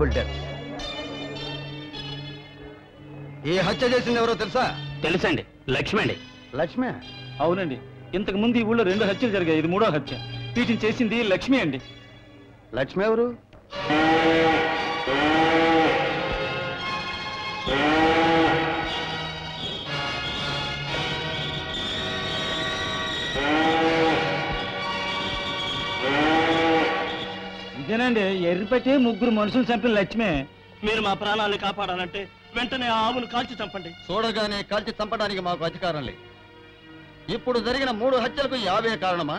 double death. This is the same thing. It's the Lakshmi. Lakshmi? Yes. This is the Lakshmi. Lakshmi? Lakshmi? ఎర్రిపట్టి ముగ్గురు మనుషులు చంపిన లక్ష్మే. మీరు మా ప్రాణాలను కాపాడాలంటే వెంటనే ఆ ఆవును కాల్చి చంపండి. చూడగానే కాల్చి చంపడానికి మాకు అధికారం లేదు. ఇప్పుడు జరిగిన 3 హత్యలకు యావే కారణమా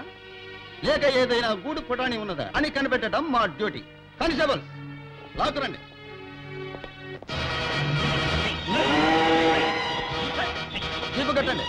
లేక ఏదైనా గూడు పుటాణి ఉన్నదా అని కనిపెట్టడం మా డ్యూటీ. కానిస్టేబుల్ లాగురండి. జీపు కట్టండి.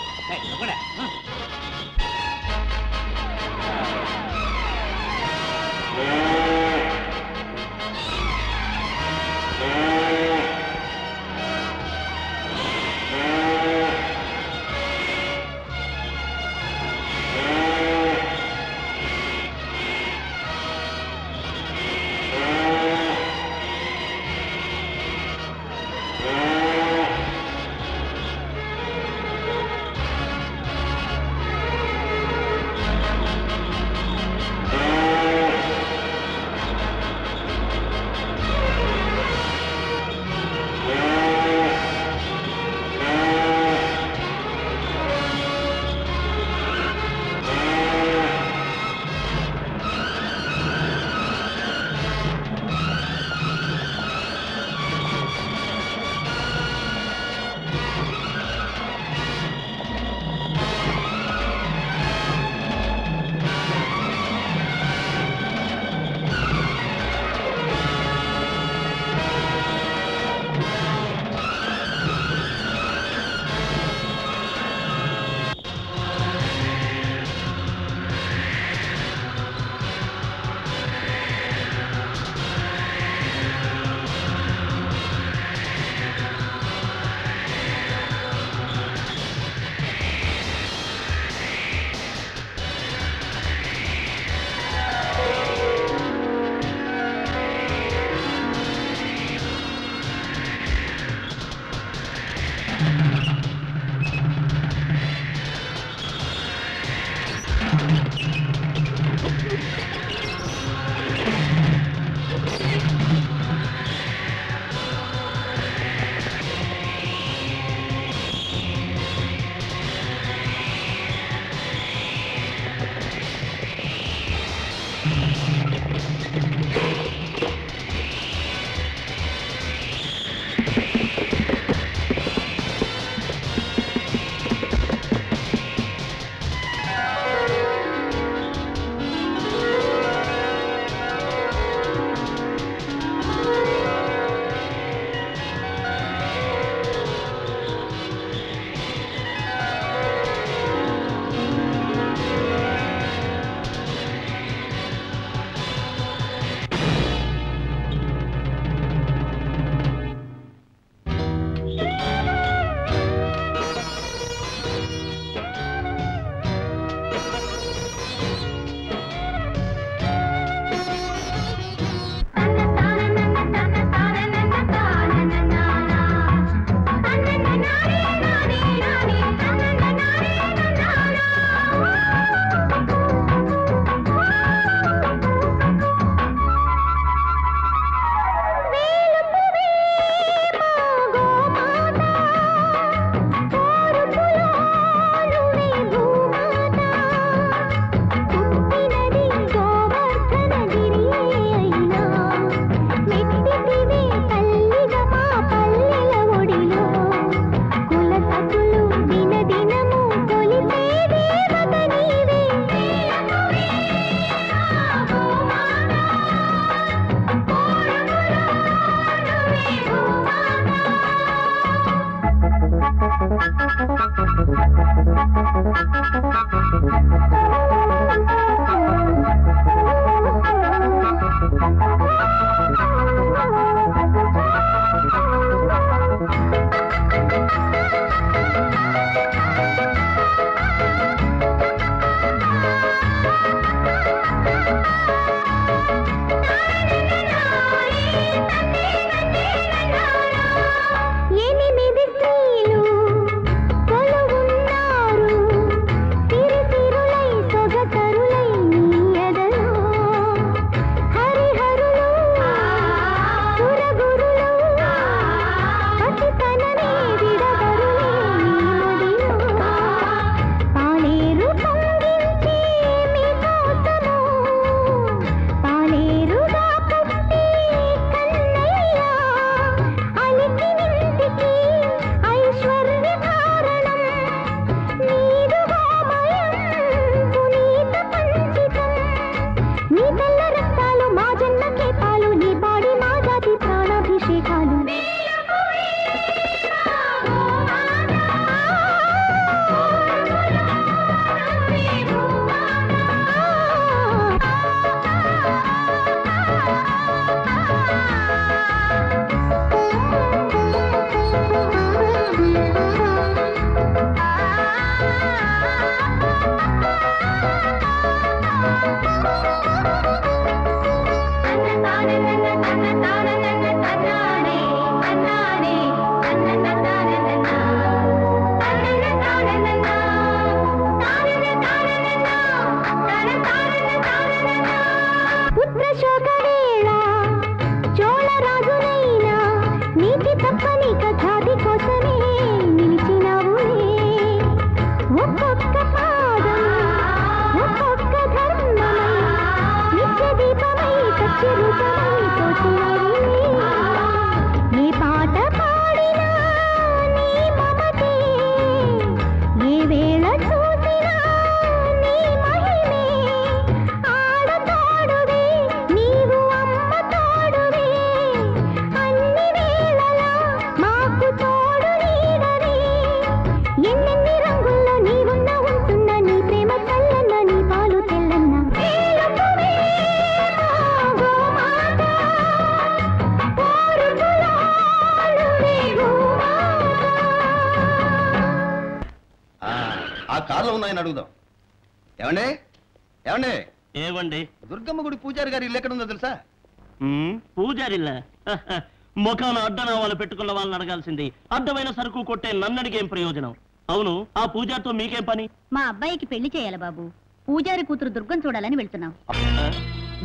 ముఖాన అడ్డన వాళ్ళు పెట్టుకున్న వాళ్ళని అడగాల్సింది. అడ్డమైన సరుకు కొట్టే నన్నడికేం ప్రయోజనం? అవును, ఆ పూజారితో మీకేం పని? మా అబ్బాయికి పెళ్లి చేయాలి బాబు. పూజారి కూతురు దుర్గం చూడాలని వెళ్తున్నాం.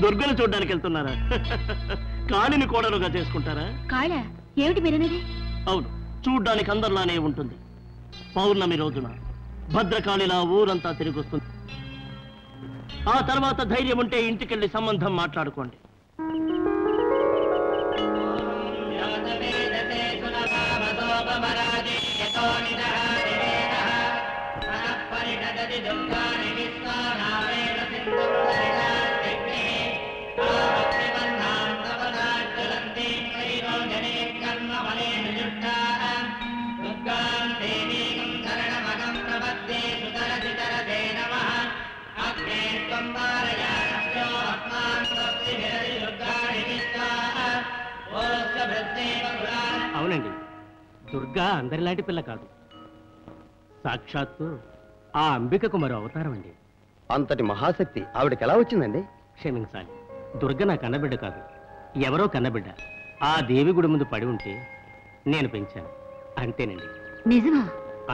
దుర్గను చూడడానికి వెళ్తున్నారా? కాళిని కోడలుగా చేసుకుంటారా? కాళ ఏమిటి మీరనేది? అవును, చూడ్డానికి అందరిలానే ఉంటుంది. పౌర్ణమి రోజున భద్రకాళిలా ఊరంతా తిరిగొస్తుంది. ఆ తర్వాత ధైర్యం ఉంటే ఇంటికెళ్ళి సంబంధం మాట్లాడుకోండి. అవునండి, దుర్గా అందరిలాంటి పిల్ల కాదు. సాక్షాత్తు ఆ అంబికకు మరో అవతారం అండి. అంతటి మహాశక్తి ఆవిడకి ఎలా వచ్చిందండి? క్షమించాలి, దుర్గ నా కన్నబిడ్డ కాదు, ఎవరో కన్నబిడ్డ. ఆ దేవి గుడి ముందు పడి ఉంటే నేను పెంచాను, అంతేనండి. నిజమా?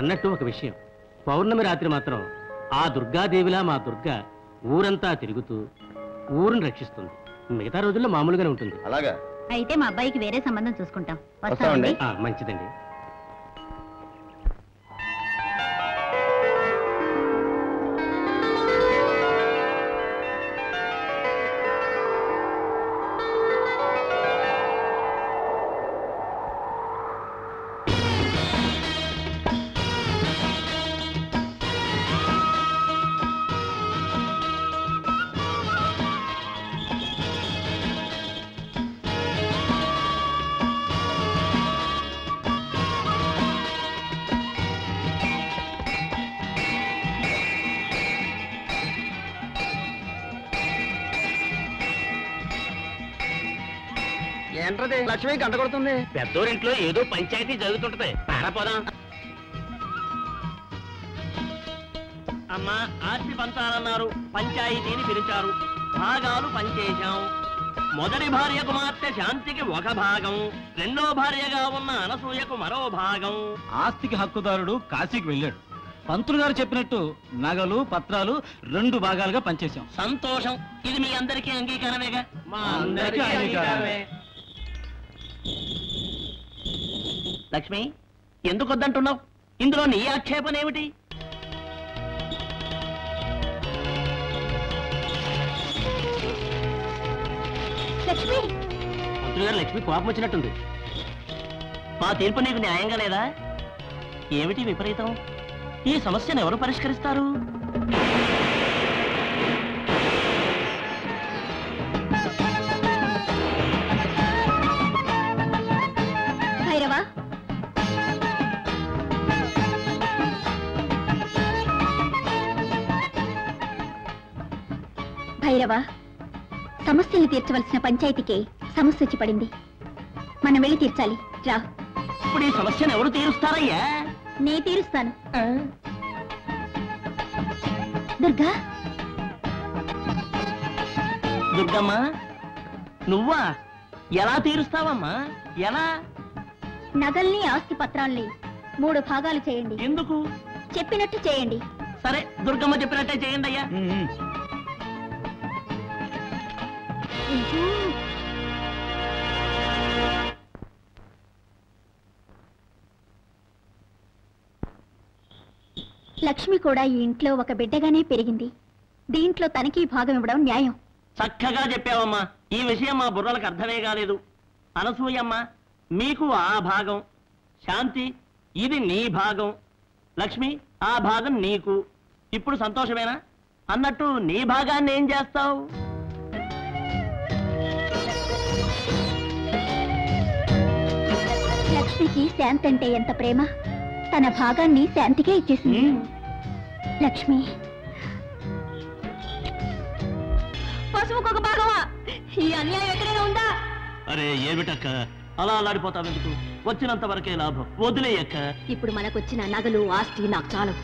అన్నట్టు ఒక విషయం, పౌర్ణమి రాత్రి మాత్రం ఆ దుర్గాదేవిలా మా దుర్గ ఊరంతా తిరుగుతూ ఊరిని రక్షిస్తుంది. మిగతా రోజుల్లో మామూలుగానే ఉంటుంది. అలాగా? అయితే మా అబ్బాయికి వేరే సంబంధం చూసుకుంటాం. మంచిదండి. లక్ష్మి గంట కొడుతుంది. పెద్దోరింట్లో ఏదో పంచాయతీ జరుగుతుంటది. పారపోదాం. అమ్మా, ఆస్తి పంచాలన్నారు, పంచాయతీని పిలిచారు. భాగాలు పంచేశాం. మొదటి భార్య కుమార్తె శాంతికి ఒక భాగం, రెండో భార్యగా ఉన్న అనసూయకు మరో భాగం. ఆస్తికి హక్కుదారుడు కాశీకి వెళ్ళాడు. పంతులు గారు చెప్పినట్టు నగలు పత్రాలు 2 భాగాలుగా పంచేశాం. సంతోషం. ఇది మీ అందరికీ అంగీకారమేగా? మా అందరికీ అంగీకారమే. లక్ష్మి, ఎందుకు వద్దంటున్నావు? ఇందులో నీ ఆక్షేపణ ఏమిటి? లక్ష్మి కోపం వచ్చినట్టుంది. మా తీర్పు నీకు న్యాయంగా లేదా? ఏమిటి విపరీతం? ఈ సమస్యను ఎవరు పరిష్కరిస్తారు? భైరవా, సమస్యల్ని తీర్చవలసిన పంచాయతీకే సమస్య వచ్చి పడింది. మనం వెళ్ళి తీర్చాలి. రా. ఇప్పుడు ఈ సమస్యను ఎవరు తీరుస్తారయ్యా? నే తీరుస్తాను. దుర్గా. దుర్గమ్మా, నువ్వా? ఎలా తీరుస్తావమ్మా? ఎలా? నగల్ని ఆస్తి పత్రాల్ని 3 భాగాలు చేయండి. ఎందుకు? చెప్పినట్టు చేయండి. సరే, దుర్గమ్మ చెప్పినట్టే చేయండి అయ్యా. లక్ష్మి కూడా ఈ ఇంట్లో ఒక బిడ్డగానే పెరిగింది. దీంట్లో తనకి భాగం ఇవ్వడం న్యాయం. చక్కగా చెప్పావమ్మా. ఈ విషయం మా బుర్రలకు అర్థమే కాలేదు. అనసూయమ్మ, మీకు ఆ భాగం, శాంతి ఇది నీ భాగం, లక్ష్మి ఆ భాగం నీకు. ఇప్పుడు సంతోషమేనా? అన్నట్టు నీ భాగాన్ని ఏం చేస్తావు? లక్ష్మికి శాంతి అంటే ఎంత ప్రేమ, తన భాగాన్ని శాంతికే ఇచ్చేసింది. లక్ష్మి పశువుకొక భాగమా? ఈ అన్యాయం ఎక్కడైనా ఉందా? అరే ఏమిటక్క అలా అలాడిపోతావెందుకు? వచ్చినంత వరకే లాభం, వదిలేయక్క. ఇప్పుడు మనకు వచ్చిన నగలు ఆస్తి నాకు చాలు.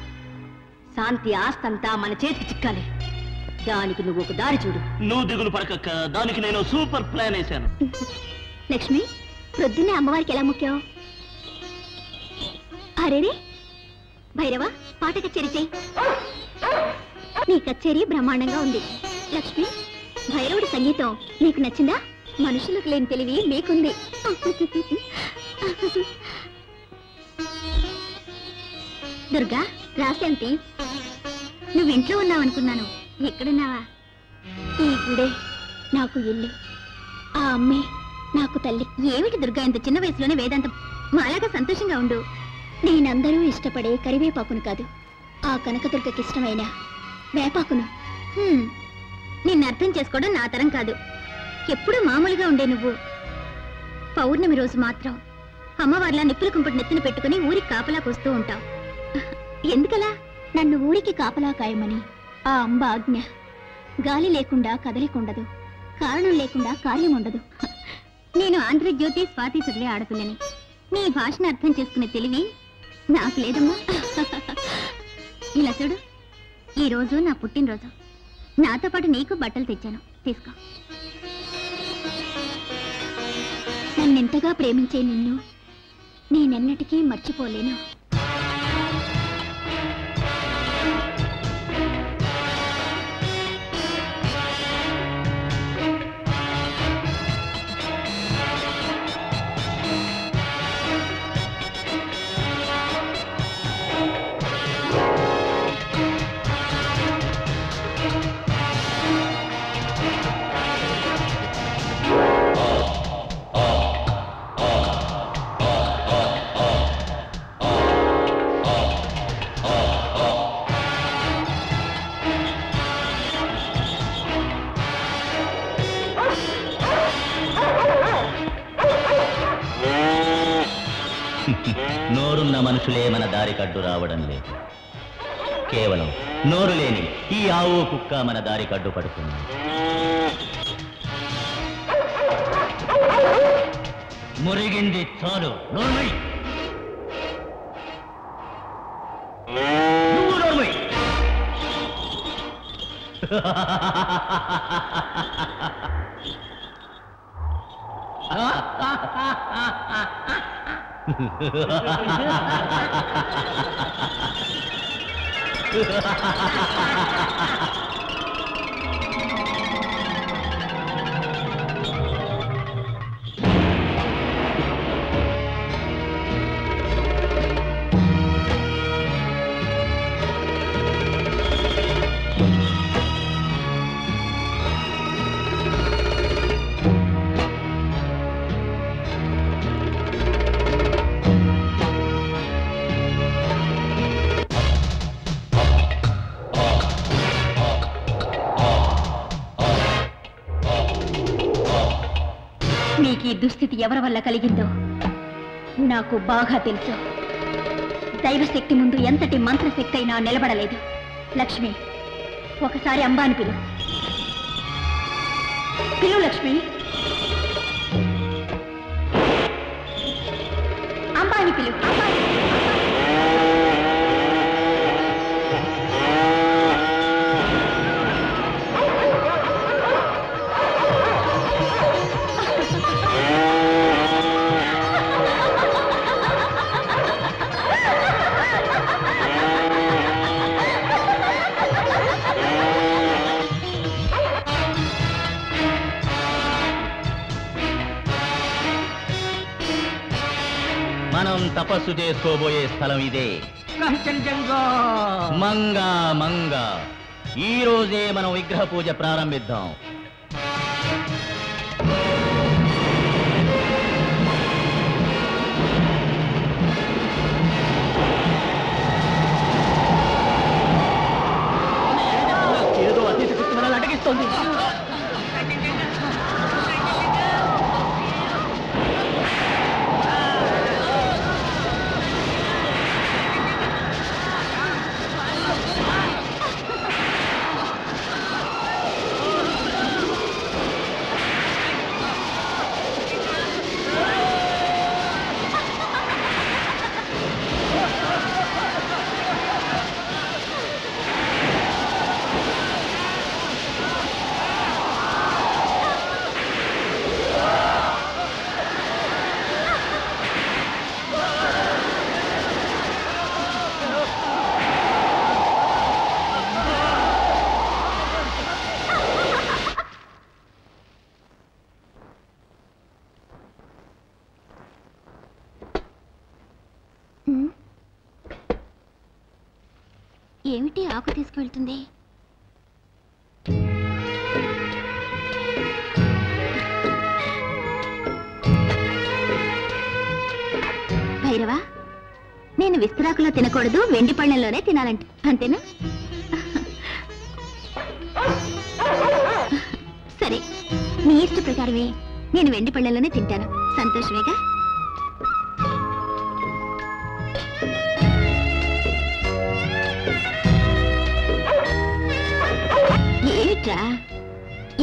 శాంతి ఆస్తి అంతా మన చేతికి చిక్కాలి. దానికి నువ్వు ఒక దారి చూడు. నువ్వు దిగులు పడకక్క, దానికి నేను సూపర్ ప్లాన్ వేశాను. లక్ష్మి, ప్రొద్దునే అమ్మవారికి ఎలా ముఖ్యం? అరేరే భైరవ, పాట కచేరీ చెయ్యి. నీ కచేరీ బ్రహ్మాండంగా ఉంది లక్ష్మి. భైరవుడి సంగీతం నీకు నచ్చిందా? మనుషులకు లేని తెలివి మీకుంది. దుర్గా, రాశాంతి, నువ్వు ఇంట్లో ఉన్నావనుకున్నాను, ఎక్కడున్నావా? ఈ గుడే నాకు ఇల్లు, ఆ అమ్మే నాకు తల్లి. ఏమిటి దుర్గా, ఇంత చిన్న వయసులోనే వేదాంతం? మాలాగా సంతోషంగా ఉండు. నేనందరూ ఇష్టపడే కరివేపాకును కాదు, ఆ కనకదుర్గకి ఇష్టమైన వేపాకును. నిన్ను అర్థం చేసుకోవడం నా తరం కాదు. ఎప్పుడూ మామూలుగా ఉండే నువ్వు పౌర్ణమి రోజు మాత్రం అమ్మవారిలా నిప్పులు కుంపటి నెత్తిన పెట్టుకుని ఊరికి కాపలా కూస్తూ ఉంటావు. ఎందుకలా? నన్ను ఊరికి కాపలా కాయమని ఆ అంబ ఆజ్ఞ. గాలి లేకుండా కదలికుండదు, కారణం లేకుండా కార్యం ఉండదు. నేను ఆంధ్రజ్యోతి స్వాతి చదివే ఆడపిల్లని. నీ భాషను అర్థం చేసుకునే తెలివి నాకు లేదమ్మా. ఇలా చూడు, ఈరోజు నా పుట్టినరోజు, నాతో పాటు నీకు బట్టలు తెచ్చాను, తీసుకో. నన్నెంతగా ప్రేమించే నిన్ను నేనెన్నటికీ మర్చిపోలేను. నోరున్న మనుషులే మన దారికి అడ్డు రావడం లేదు, కేవలం నోరు లేని ఈ ఆవు కుక్క మన దారికి అడ్డు పడుతుంది. మురిగింది చాలు, నోర్మై. ఈ దుస్థితి ఎవరి వల్ల కలిగిందో నాకు బాగా తెలుసు. దైవశక్తి ముందు ఎంతటి మంత్రశక్తి అయినా నిలబడలేదు. లక్ష్మి, ఒకసారి అంబాని పిలువు. లక్ష్మి, అంబాని పిలువు. తపస్సు చేసుకోబోయే స్థలం ఇదే. कहचन जंगा मंगा मंगा ई रोजे मन विग्रह पूज प्रारंभिद्दां వెళ్తుంది. భైరవా, నేను విస్తరాకులో తినకూడదు, వెండి పళ్ళెంలోనే తినాలంట, అంతేనా? సరే, నీ ఇష్ట ప్రకారమే. నేను వెండి పళ్ళెంలోనే తింటాను, సంతోషమేగా?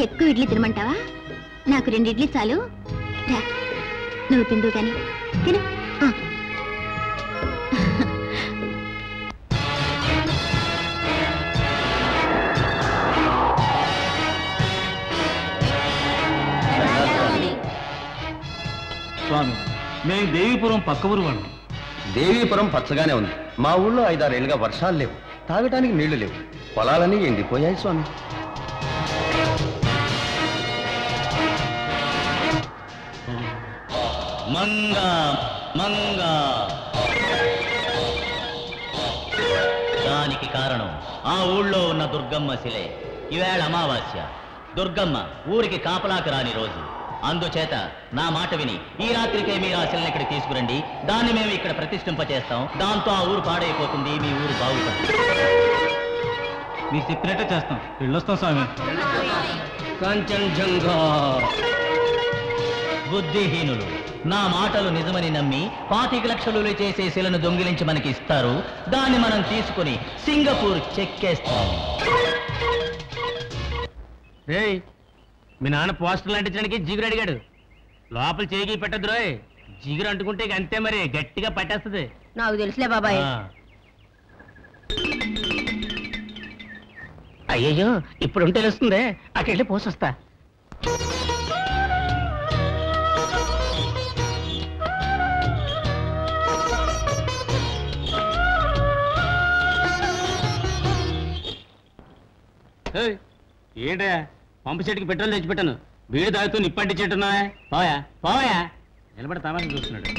ఎక్కువ ఇడ్లీ తినమంటావా? నాకు 2 ఇడ్లీ చాలు. రా, నువ్వు తిందు కానీ. తిను. స్వామి, మేము దేవీపురం పక్క ఊరు వాళ్ళం. దేవీపురం పచ్చగానే ఉంది. మా ఊళ్ళో 5-6 ఏళ్ళుగా వర్షాలు లేవు, తాగటానికి నీళ్లు లేవు, పొలాలన్నీ ఎండిపోయాయి. స్వామి, మంగా మంగా, దానికి కారణం ఆ ఊళ్ళో ఉన్న దుర్గమ్మ శిలే. ఈవేళ అమావాస్య, దుర్గమ్మ ఊరికి కాపలాకి రాని రోజు. అందుచేత నా మాట విని ఈ రాత్రికే మీరు ఆ శిలని ఇక్కడ తీసుకురండి. దాన్ని మేము ఇక్కడ ప్రతిష్ఠింపచేస్తాం. దాంతో ఆ ఊరు పాడైపోతుంది, మీ ఊరు బాగుపడుతుంది. మీరు చెప్పినట్టే చేస్తాం. వెళ్ళొస్తాం స్వామి. కాంచనజంగా బుద్ధిహీనులు నా మాటలు నిజమని నమ్మి 25 లక్షలు చేసే శిలను దొంగిలించి మనకి ఇస్తారు. దాన్ని మనం తీసుకుని సింగపూర్ చెక్కేస్తాం. మీ నాన్న పోస్టర్ అంటించడానికి జిగురు అడిగాడు. లోపల చేగి పెట్టద్దు రోయ్, జిగురు అంటుకుంటే అంతే, మరి గట్టిగా పట్టేస్తుంది. నాకు తెలుసులే బాబాయ్. అయ్యయ్యో, ఇప్పుడు ఉంటే తెలుస్తుంది. అక్కడికి పోసొస్తా. ఏంటే పంపు సెట్కి పెట్రోల్ తెచ్చిపెట్టాను, వీడు తాగుతూ నిప్పంటించేట్టున్నా. పోయా పోయా, నిలబడి తమాషా చూస్తున్నాడు.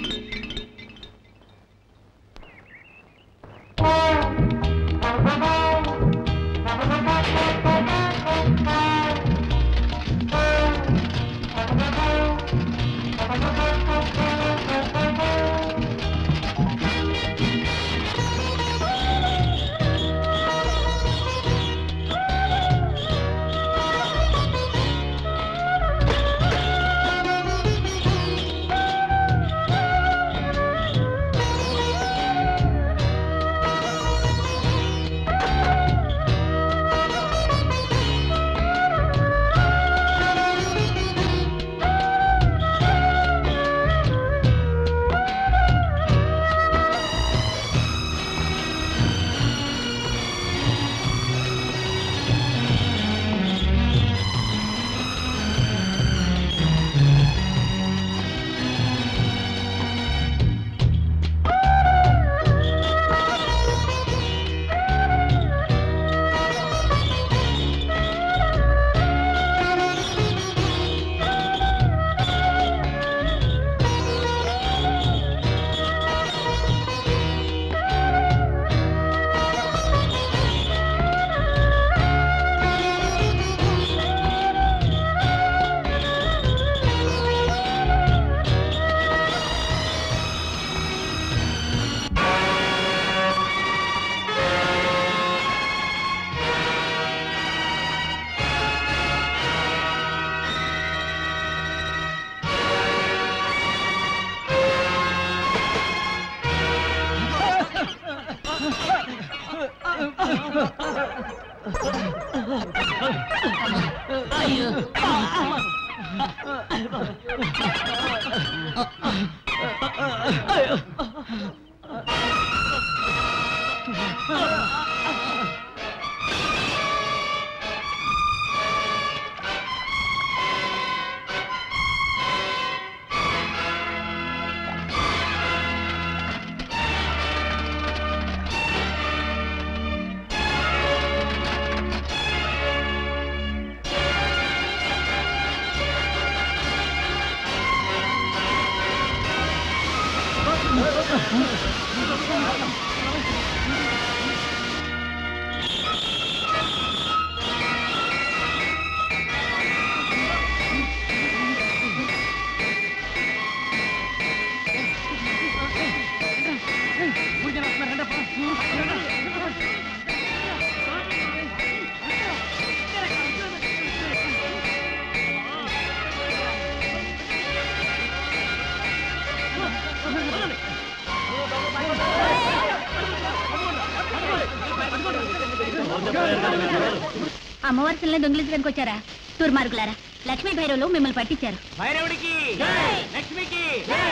అమ్మవారిసల్ని దొంగిలించడానికి వచ్చారా? దుర్మార్గులారా, లక్ష్మీ భైరవులు మిమ్మల్ని పట్టించారు. భైరవుడికి జై, లక్ష్మికి జై.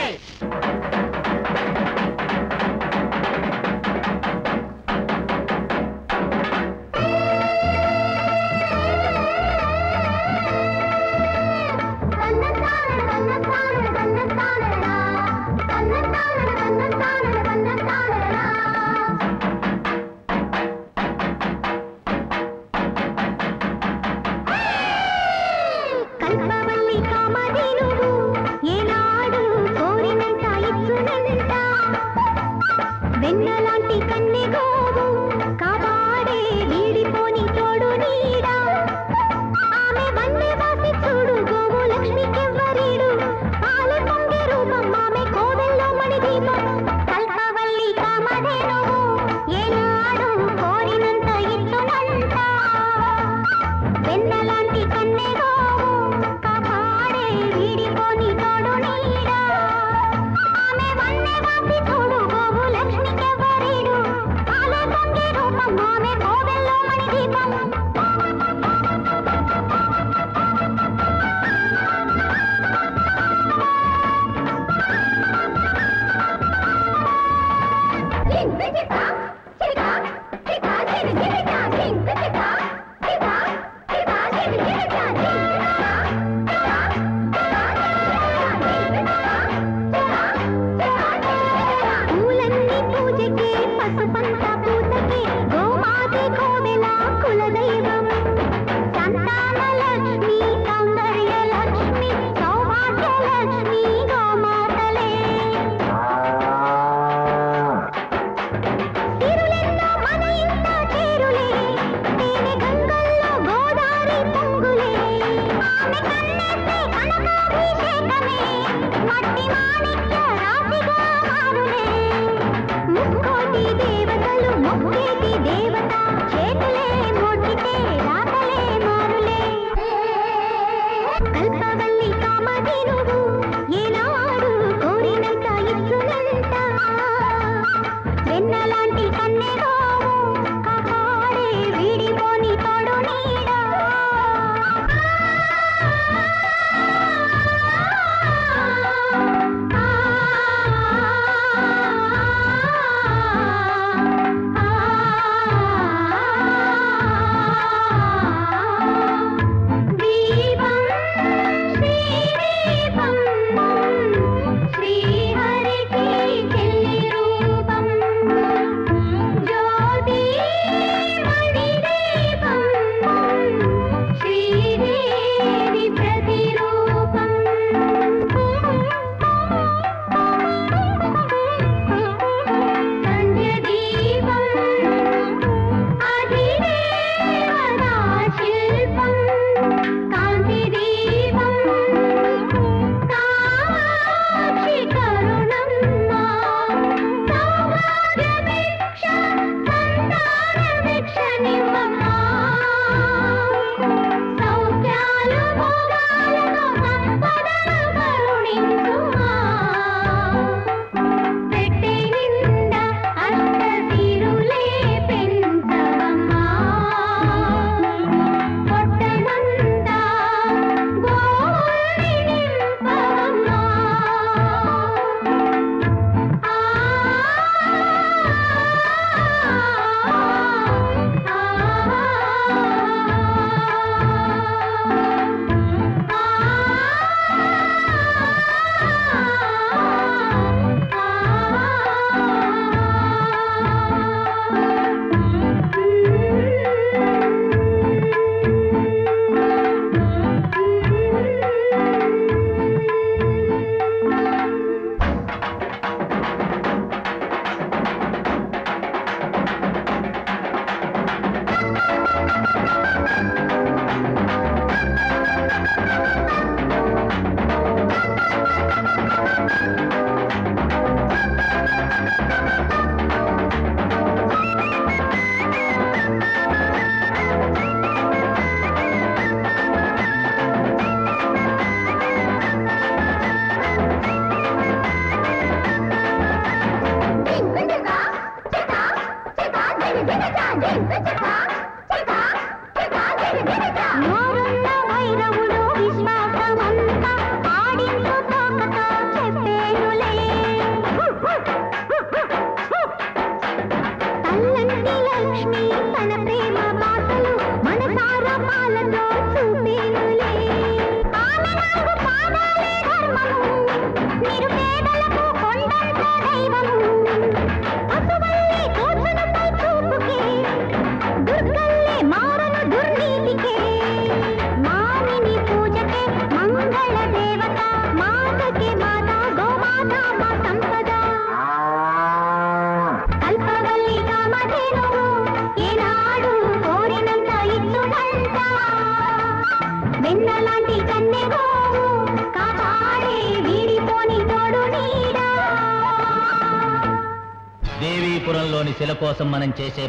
देव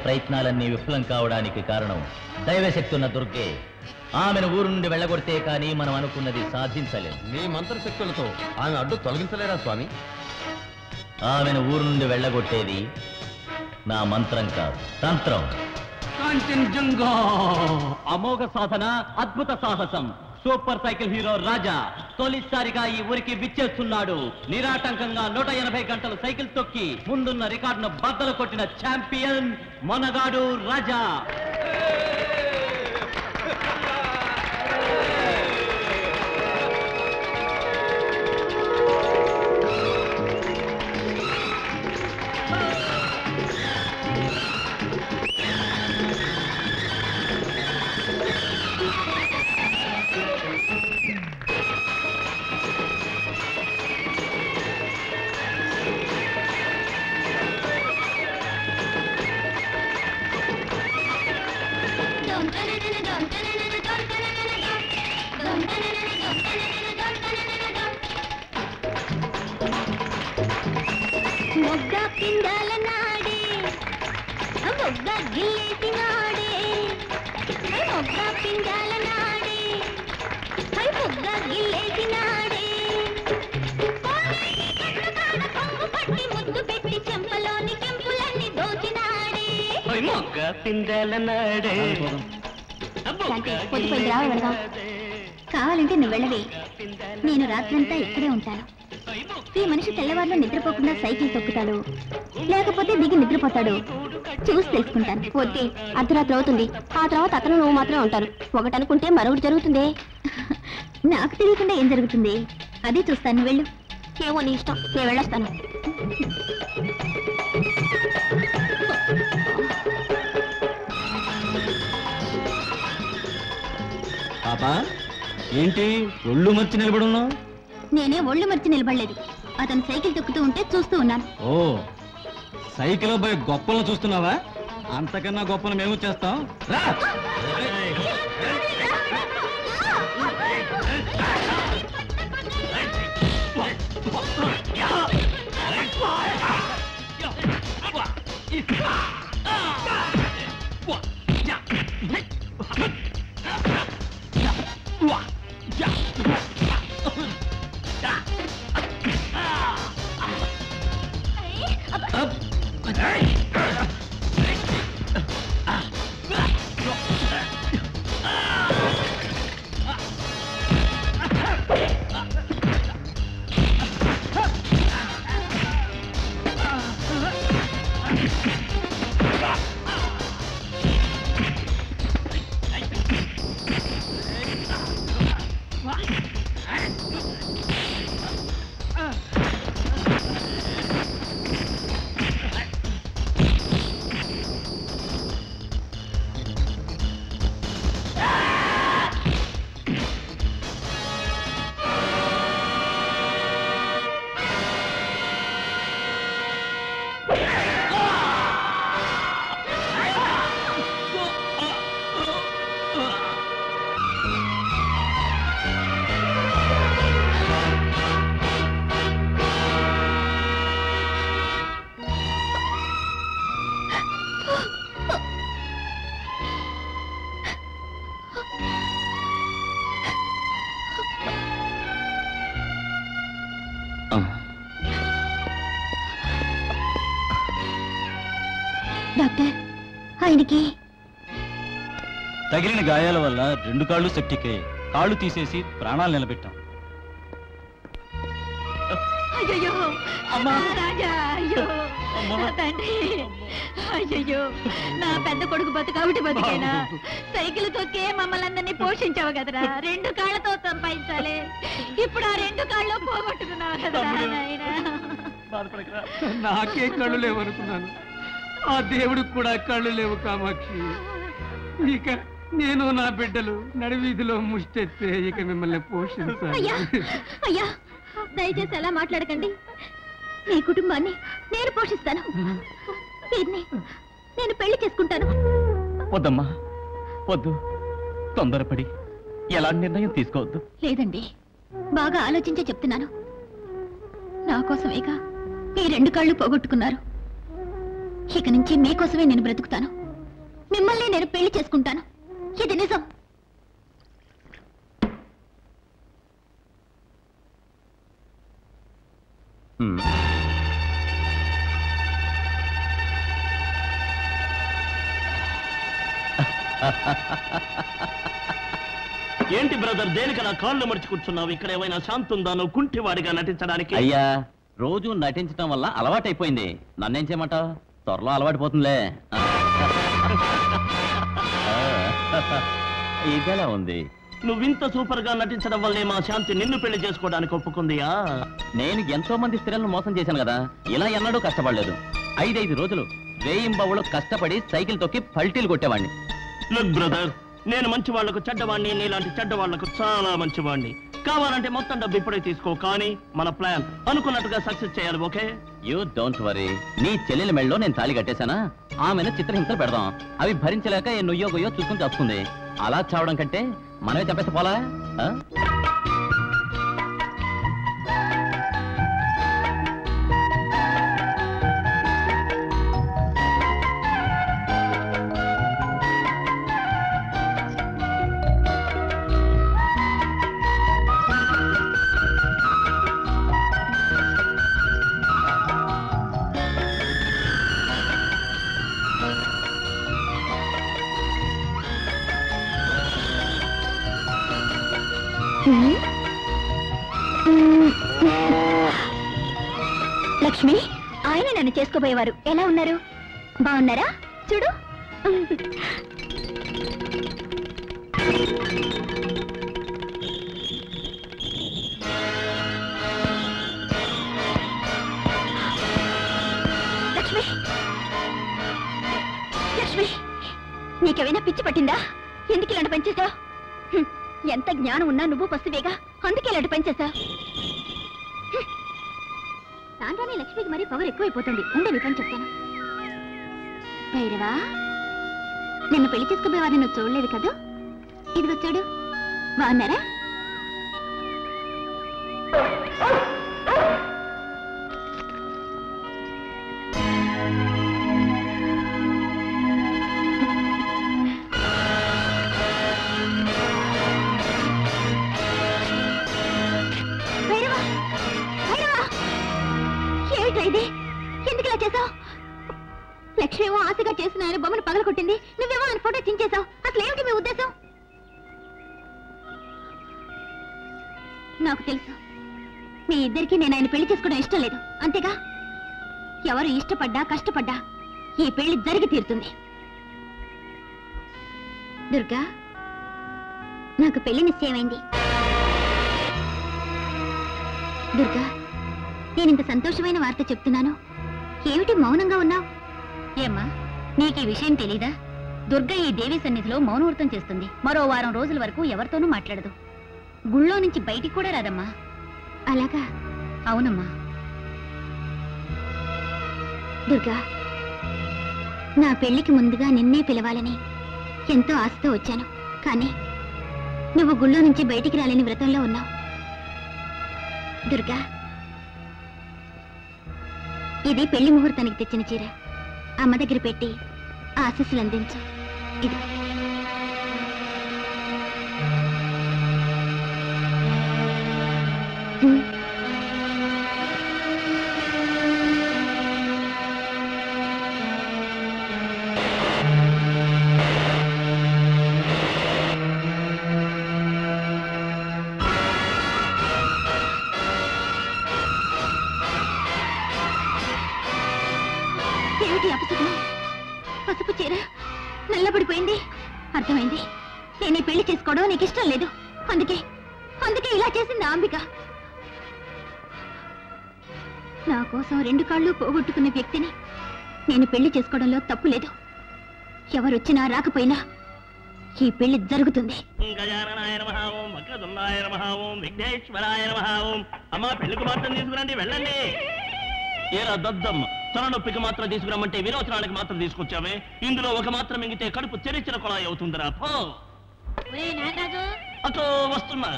ప్రయత్నాలన్నీ విఫలం కావడానికి కారణం దైవశక్తున్న దుర్గే. ఆమెను ఊరు నుండి వెళ్ళగొడితే కానీ మనం అనుకున్నది సాధించలేదు. మీ మంత్రశక్తులతో ఆమె అడ్డు తొలగించలేరా స్వామి? ఆమెను ఊరు నుండి వెళ్ళగొట్టేది నా మంత్రం కాదు, తంత్రం. కాంచనజంగా అమోఘ సాధన, అద్భుత సాహసం. సూపర్ సైకిల్ హీరో రాజా తొలిసారిగా ఈ ఊరికి విచ్చేస్తున్నాడు. నిరాటంకంగా 180 గంటలు సైకిల్ తొక్కి ముందున్న రికార్డును బద్దలు కొట్టిన ఛాంపియన్ మొనగాడు రాజా. కావాలంటే నువ్వు వెళ్ళవే, నేను రాత్రంతా ఇక్కడే ఉంటాను. ఈ మనిషి తెల్లవారులో నిద్రపోకుండా సైకిల్ తొక్కుతాడు, లేకపోతే దిగి నిద్రపోతాడు. చూసి తెలుసుకుంటాను. వద్దే, అర్ధరాత్రి అవుతుంది. ఆ తర్వాత అతను నువ్వు మాత్రమే ఉంటారు. ఒకటి అనుకుంటే మరొకటి జరుగుతుంది. నాకు తెలియకుండా ఏం జరుగుతుంది అదే చూస్తాను. వెళ్ళు. ఏమో నీ ఇష్టం, నేను వెళ్ళొస్తాను. ఏంటి ఒళ్ళు మర్చి నిలబడున్నావు? నేనే ఒళ్ళు మర్చి నిలబడలేదు, అతను సైకిల్ తొక్కుతూ ఉంటే చూస్తూ ఉన్నాను. ఓ, సైకిల్ పై గొప్పలను చూస్తున్నావా? అంతకన్నా గొప్పలు మేము చేస్తాం. ఆయనకి తగిలిన గాయాల వల్ల రెండు కాళ్ళు సెప్టిక్ అయ్యాయి. కాళ్ళు తీసేసి ప్రాణాలు నిలబెట్టాం. అయ్యయ్యో అమ్మా రాజా, అయ్యో తండ్రి, అయ్యయ్యో నా పెద్ద కొడుకు బతుకావిటి బతికేనా? సైకిల్ తొక్కే మమ్మల్ని అందరినీ పోషించావు కదరా, రెండు కాళ్ళతో సంపాదించాలి, ఇప్పుడు ఆ రెండు కాళ్ళు పోగొట్టుకున్నావు కదరా నాయన. నాకే కళ్ళు లేవు అనుకున్నాను, ఆ దేవుడికి కూడా కళ్ళు లేవు కామాక్షి. ఇక నేను నా బిడ్డలు నడివీధిలో ముష్టెత్తే ఇక మిమ్మల్ని పోషించాలి. అయ్యా దయచేసి అలా మాట్లాడకండి, నీ కుటుంబాన్ని నేను పోషిస్తాను, నేను పెళ్లి చేసుకుంటాను. వద్దమ్మా వద్దు, తొందరపడి ఎలాంటి నిర్ణయం తీసుకోవద్దు. లేదండి, బాగా ఆలోచించే చెప్తున్నాను. నా కోసమేగా మీ రెండు కాళ్ళు పోగొట్టుకున్నారు, ఇక నుంచి మీకోసమే నేను బ్రతుకుతాను, మిమ్మల్ని నేను పెళ్లి చేసుకుంటాను, ఇది నిజం. ఏంటి బ్రదర్, దేనికలా కాళ్ళు మర్చి కూర్చున్నావు? ఇక్కడ ఏమైనా శాంతి ఉందా నువ్వు కుంటివాడిగా నటించడానికి? అయ్యా రోజు నటించడం వల్ల అలవాటైపోయింది, నన్నేం చేయమంటావు? త్వరలో అలవాటు పోతుందిలే. ఇదెలా ఉంది, నువ్వింత సూపర్ గా నటించడం వల్లే మా శాంతి నిన్ను పెళ్లి చేసుకోవడానికి ఒప్పుకుందియా? నేను ఎంతో మంది స్త్రీలను మోసం చేశాను కదా, ఇలా ఎన్నడూ కష్టపడలేదు. 5-5 రోజులు వేయింబావులో కష్టపడి సైకిల్ తొక్కి పల్టీలు కొట్టేవాడిని. లుక్ బ్రదర్, నేను మంచి వాళ్లకు చెడ్డవాడిని, నీలాంటి చెడ్డ వాళ్లకు చాలా మంచివాడిని. కావాలంటే మొత్తం డబ్బు ఇప్పుడే తీసుకో, కానీ మన ప్లాన్ అనుకున్నట్టుగా సక్సెస్ చేయాలి. Okay, you don't worry. నీ చెల్లెల మెళ్ళలో నేను తాళి కట్టేశానా, ఆమెను చిత్రహింసలు పెడదాం, అవి భరించలేక ఏ నుయ్యో గొయ్యో చూసుకుని తప్పుకుంది. అలా చావడం కంటే మనమే చంపేస్తే పోలా? లక్ష్మి, ఆయన నన్ను చేసుకోబోయేవారు. ఎలా ఉన్నారు? బాగున్నారా? చూడు లక్ష్మి, లక్ష్మి నీకేమైనా పిచ్చి పట్టిందా? ఎందుకు ఇలాంటి పనిచేసావు? ఎంత జ్ఞానం ఉన్నా నువ్వు పసివేగా, అందుకే ఇలాంటి పనిచేసావు. దాంట్లోనే లక్ష్మికి మరీ పవర్ ఎక్కువైపోతుంది. ఉండని పని చెప్తాను. భైరవా, నన్ను పెళ్లి చేసుకోబోయేవారిని నువ్వు చూడలేదు కదా, ఇది వచ్చాడు. బాగున్నారా? లక్ష్మేమో ఆశగా చేసిన ఆయన బొమ్మను పగల కొట్టింది, నువ్వేమో ఆయన ఫోటో చించేశావు. అసలు ఏమిటి మీ ఉద్దేశం? నాకు తెలుసు, మీ ఇద్దరికి నేను ఆయన పెళ్లి చేసుకోవడం ఇష్టం లేదు, అంతేగా? ఎవరు ఇష్టపడ్డా కష్టపడ్డా ఈ పెళ్లి జరిగి తీరుతుంది. దుర్గా, నాకు పెళ్లి నిశ్చయమైంది. దుర్గా, నేను ఇంత సంతోషమైన వార్త చెప్తున్నాను, ఏమిటి మౌనంగా ఉన్నావు? ఏమ్మా, నీకు ఈ విషయం తెలీదా? దుర్గ ఈ దేవి సన్నిధిలో మౌనవ్రతం చేస్తుంది. మరో 1 వారం రోజుల వరకు ఎవరితోనూ మాట్లాడదు, గుళ్ళో నుంచి బయటికి కూడా రాదమ్మా. అలాగా? అవునమ్మా. దుర్గా, నా పెళ్లికి ముందుగా నిన్నే పిలవాలని ఎంతో ఆశతో వచ్చాను, కానీ నువ్వు గుళ్ళో నుంచి బయటికి రాలేని వ్రతంలో ఉన్నావు. దుర్గా, ఇది పెళ్లి ముహూర్తానికి తెచ్చిన చీర, అమ్మ దగ్గర పెట్టి ఆశీస్సులు అందించు. ఇది ఏమిటి అపశకునం? పసుపు చీర నల్లబడిపోయింది. అర్థమైంది, నేను పెళ్లి చేసుకోవడం నీకు ఇష్టం లేదు. అందుకే ఇలా చేసింది అంబిక. నా కోసం రెండు కాళ్ళు పోగొట్టుకున్న వ్యక్తిని నేను పెళ్లి చేసుకోవడంలో తప్పు లేదు. ఎవరొచ్చినా రాకపోయినా ఈ పెళ్లి జరుగుతుంది. గజాననాయ నమః, ఓం వక్రదుండాయ నమః, ఓం విఘ్నేశ్వరాయ నమః, ఓం. అమ్మ, పెళ్లికి మాత్రం తీసుకురండి, వెళ్ళండి. ఏరా దద్దమ్మ, తన నొప్పికి మాత్రం తీసుకురమ్మంటే విరోచనానికి మాత్రం తీసుకొచ్చావే. ఇందులో ఒక మాత్రం మింగితే కడుపు చెరిచిన కొలాయి అవుతుందిరా. పో అతో వస్తున్నా.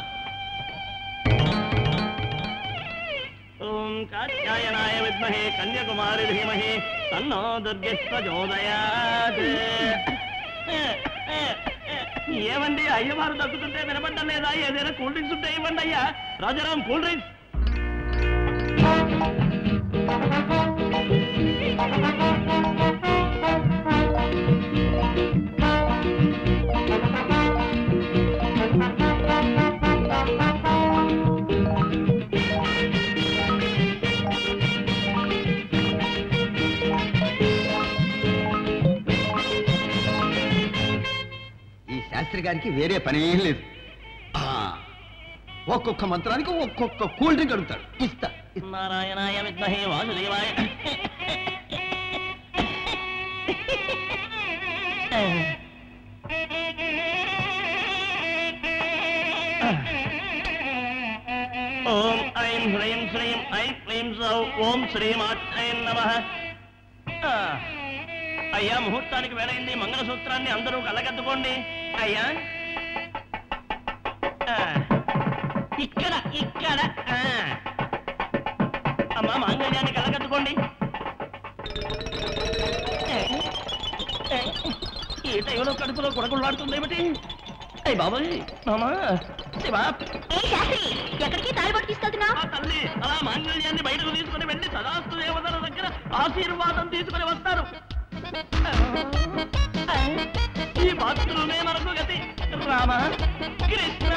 ఓం కాత్యాయనాయ విద్మహే కన్యాకుమారి ధీమహి తన్నో దుర్గే ప్రచోదయాత్. ఏమండి, అయ్యవారు దక్కుతుంటే వినబడ్డం లేదా? ఏదైనా కూల్ డ్రింక్స్ ఉంటే ఇవ్వండి. అయ్యా రాజారాం, కూల్ డ్రింక్స్. శాస్త్రి గారికి వేరే పని ఏం లేదు. ఒక్కొక్క మంత్రానికి ఒక్కొక్క కూల్ డ్రింక్ అడుగుతాడు. ఇస్తా. నారాయణాయ విద్మహే వాసుదేవాయ. ఓం ఐం హ్రీం శ్రీం ఐం క్లీం సౌ ఓం శ్రీమాత్రే నమః. అయ్యా, ముహూర్తానికి వేలైంది. మంగళసూత్రాన్ని అందరూ కళ్ళగద్దుకోండి. అయ్యా, ఇక్కడ అమ్మా, మాంగళ్యాన్ని కళ్ళగద్దుకోండి. ఈ టైంలో కడుపులో కొడకులాడుతుంది ఏమిటి? అయ్య బాబాయ్, మామా, శివా, ఎక్కడికి తాలిబొట్టు తీసుకెళ్తున్నావు? తల్లి, అలా మాంగళ్యాన్ని బయటకు తీసుకుని వెళ్ళి సదాస్తు దేవతల దగ్గర ఆశీర్వాదం తీసుకుని వస్తారు. ఈ బాత్రూమే మనకు గతి. రామ కృష్ణ.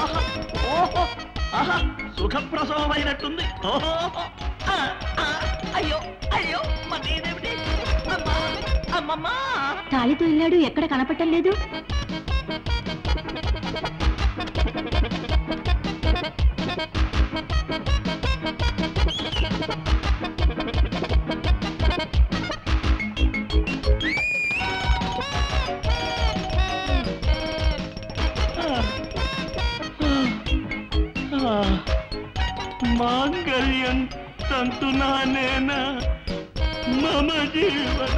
ఓహో, ఆహా, సుఖప్రసవమైనట్టుంది. ఓహో, అయ్యో అయ్యో, మదేమిటి? అమ్మమ్మ, తాళితో వెళ్ళాడు, ఎక్కడ కనపట్టలేదు. మాంగళ్యం తంతు నానేనా మమ జీవన.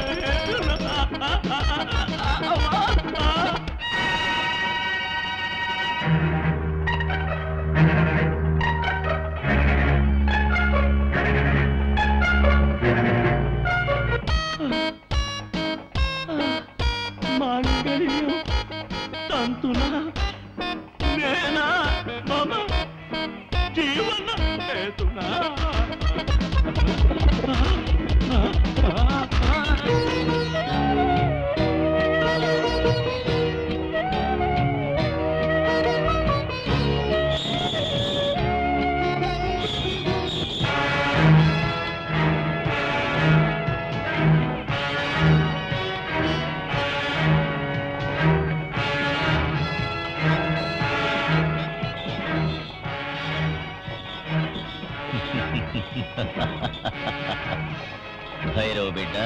భైరవ బిడ్డ,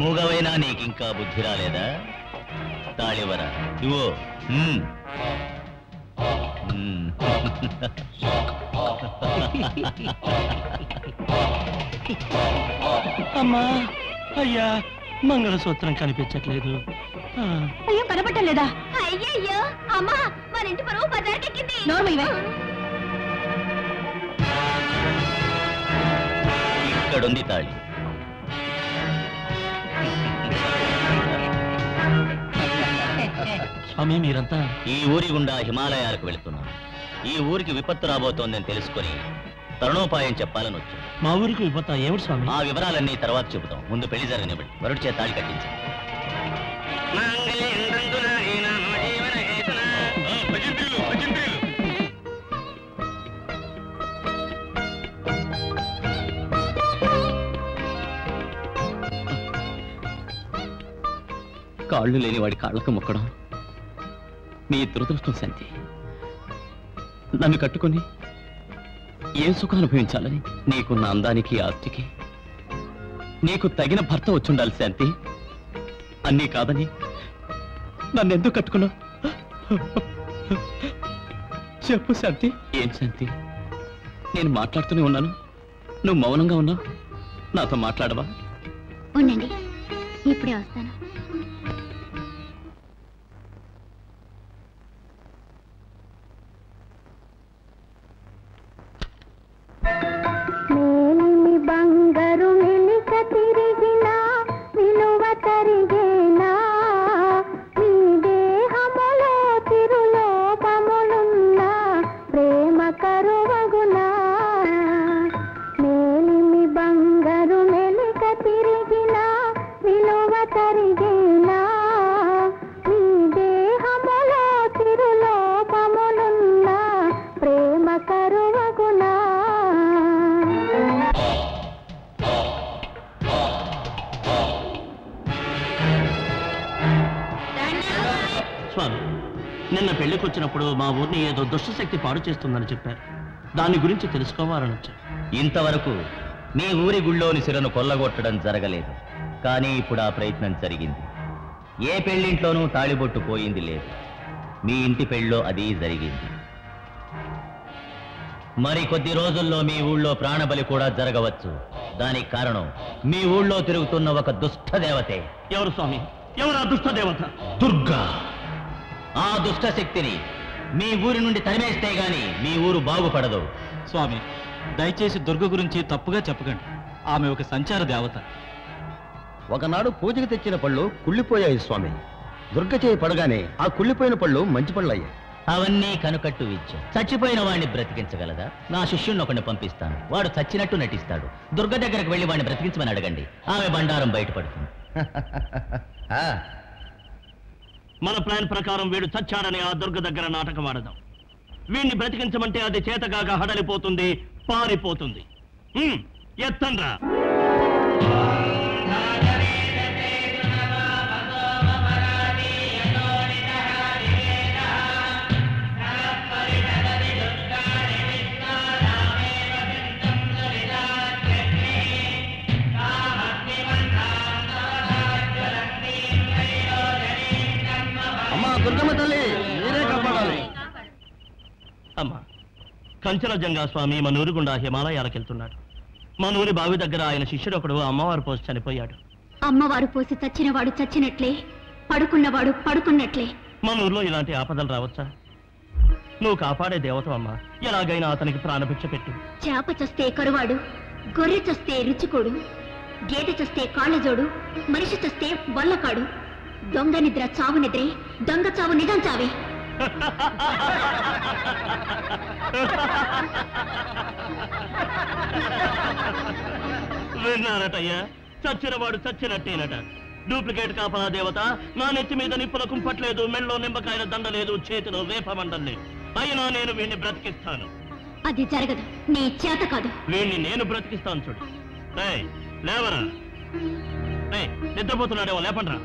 మూగవైనా నీకింకా బుద్ధి రాలేదా? తాళివరా ఇవో. అమ్మా, అయ్యా, మంగళసూత్రం కనిపించట్లేదు. అయ్యో, కనబట్టలేదా? అయ్యయ్యో అమ్మా, మన ఇంటి పరువు బజార్కెక్కింది. ఇక్కడుంది తాళి. స్వామి, మీరంతా ఈ ఊరి గుండా హిమాలయాలకు వెళుతున్నాను. ఈ ఊరికి విపత్తు రాబోతోందని తెలుసుకుని తరుణోపాయం చెప్పాలని వచ్చాను. మా ఊరికి విపత్తా? ఏమిటి స్వామి? ఆ వివరాలన్నీ తర్వాత చెబుతాం, ముందు పెళ్లి జరగనివ్వండి. మరుడు చే తాళి కట్టించు. కాళ్ళు లేని వాడి కాళ్ళకు మొక్కడం మీ దురదృష్టం శాంతి. నన్ను కట్టుకొని ఏ సుఖం అనుభవించాలని నీకున్న అందానికి ఆస్తికి నీకు తగిన భర్త వచ్చుండాలి శాంతి. అన్నీ కాదని నన్ను ఎందుకు కట్టుకున్నావు చెప్పు శాంతి. ఏం శాంతి, నేను మాట్లాడుతూనే ఉన్నాను, నువ్వు మౌనంగా ఉన్నావు, నాతో మాట్లాడవా? ఉండండి, ఇప్పుడే వస్తాను. నిన్న పెళ్లికి వచ్చినప్పుడు మా ఊరిని ఏదో దుష్టశక్తి పాడు చేస్తుందని చెప్పారు, దాని గురించి తెలుసుకోవాలని వచ్చారు. ఇంతవరకు మీ ఊరి గుళ్ళోని సిరను కొల్లగొట్టడం జరగలేదు, కానీ ఇప్పుడు ఆ ప్రయత్నం జరిగింది. ఏ పెళ్లింట్లోనూ తాళిబొట్టు పోయింది లేదు, మీ ఇంటి పెళ్ళిలో అది జరిగింది. మరి కొద్ది రోజుల్లో మీ ఊళ్ళో ప్రాణబలి కూడా జరగవచ్చు, దానికి కారణం మీ ఊళ్ళో తిరుగుతున్న ఒక దుష్ట దేవతే. ఎవరు స్వామి, ఎవరు ఆ దుష్ట దేవత? దుర్గా. ఆ దుష్టశక్తిని మీ ఊరి నుండి తరిమేస్తే గాని మీ ఊరు బాగుపడదు. స్వామి, దయచేసి దుర్గ గురించి తప్పుగా చెప్పకండి, ఆమె ఒక సంచార దేవత. ఒకనాడు పూజకు తెచ్చిన పళ్ళు కుళ్ళిపోయాయి స్వామి, దుర్గ చేయి పడగానే ఆ కుళ్ళిపోయిన పళ్ళు మంచి పళ్ళు అయ్యాయి. అవన్నీ కనుకట్టు విద్య. చచ్చిపోయిన వాడిని బ్రతికించగలదా? నా శిష్యుణ్ణి ఒకడిని పంపిస్తాను, వాడు చచ్చినట్టు నటిస్తాడు. దుర్గ దగ్గరకు వెళ్ళి వాడిని బ్రతికించమని అడగండి, ఆమె బండారం బయటపడుతుంది. మన ప్లాన్ ప్రకారం వీడు చచ్చాడని ఆ దుర్గ దగ్గర నాటకం ఆడదాం. వీడిని బ్రతికించమంటే అది చేతగాక హడలిపోతుంది, పారిపోతుంది. ఎత్తండ్రా. అమ్మ, కంచల జంగా స్వామి మన ఊరి గుండా హిమాలయాలకు వెళ్తున్నాడు. మన ఊరి బావి దగ్గర ఆయన శిష్యుడు ఒకడు అమ్మవారు పోసి చనిపోయాడు. అమ్మవారు పోసి చచ్చినవాడు చచ్చినట్లే, పడుకున్నవాడు పడుకున్నట్లే. మన ఊర్లో ఇలాంటి ఆపదలు రావచ్చా? నువ్వు కాపాడే దేవతమ్మా, ఎలాగైనా అతనికి ప్రాణభిక్ష పెట్టు. చేప చస్తే కరువాడు, గొర్రె చస్తే రుచికోడు, గేదె చస్తే కాళ్ళజోడు, మనిషి చస్తే వల్లకాడు. దొంగ నిద్ర చావు నిద్రే, దొంగ చావు నిజం చావే. విన్నారటయ్యా, చచ్చినవాడు చచ్చినట్టేనట. డూప్లికేట్ కాపలా దేవత నా నెత్తి మీద నిప్పుల కుంపట్లేదు, మెళ్ళలో నిమ్మకాయల దండలేదు, చేతిలో వేపమండలేదు, అయినా నేను వీడిని బ్రతికిస్తాను. అది జరగదు, నీ చేత కాదు. వీడిని నేను బ్రతికిస్తాను చూడు. లేవరా, నిద్రపోతున్నాడేవో లేపండ్రా.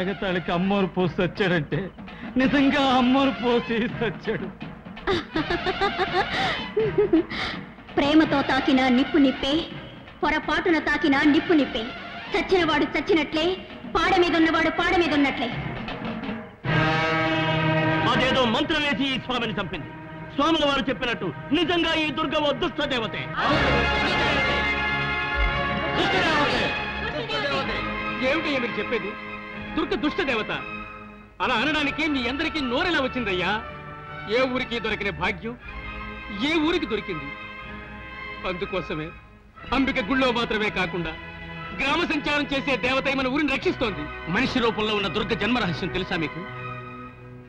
ఎగతాళికి అమ్మోరు పోసి వచ్చాడంటే నిజంగా అమ్మోరు పోసి వచ్చాడు. ప్రేమతో తాకిన నిప్పు నిప్పే, పొరపాటున తాకిన నిప్పు నిప్పే. చచ్చినవాడు చచ్చినట్లే, పాడ మీద ఉన్నవాడు పాడ మీద ఉన్నట్లే. అదేదో మంత్రం వేసి ఈ స్వామిని చంపింది. స్వాముల వారు చెప్పినట్టు నిజంగా ఈ దుర్గవ దుష్ట దేవతే. ఏమిటయ్యా మీరు చెప్పేది? దుర్గ దుష్ట దేవత అలా అనడానికి మీ అందరికీ నోరెలా వచ్చిందయ్యా? ఏ ఊరికి దొరికిన భాగ్యం ఏ ఊరికి దొరికింది? అందుకోసమే అంబిక గుళ్ళో మాత్రమే కాకుండా గ్రామ సంచారం చేసే దేవత మన ఊరిని రక్షిస్తోంది. మనిషి రూపంలో ఉన్న దుర్గ జన్మ రహస్యం తెలుసా మీకు?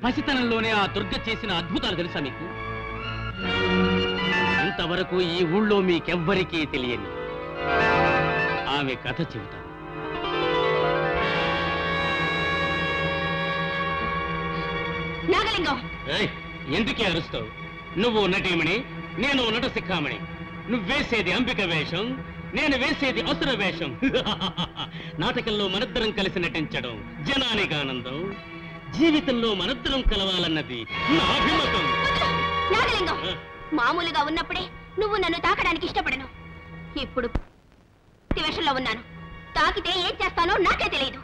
పసితనంలోనే ఆ దుర్గ చేసిన అద్భుతాలు తెలుసా మీకు? ఇంతవరకు ఈ ఊళ్ళో మీకెవ్వరికీ తెలియని ఆమె కథ చెబుతాను. నాగలింగం, ఎందుకే అరుస్తావు? నువ్వు నటీమణి, నేను నట శిఖామణి. నువ్వేసేది అంబిక వేషం, నేను వేసేది అసుర వేషం. నాటకంలో మనద్దరం కలిసి నటించడం జనానికి ఆనందం, జీవితంలో మనద్దరం కలవాలన్నది నా అభిమతం. నాగలింగం, మామూలుగా ఉన్నప్పుడే నువ్వు నన్ను తాకడానికి ఇష్టపడను. ఇప్పుడు వేషంలో ఉన్నాను, తాకితే ఏం చేస్తానో నాకే తెలియదు.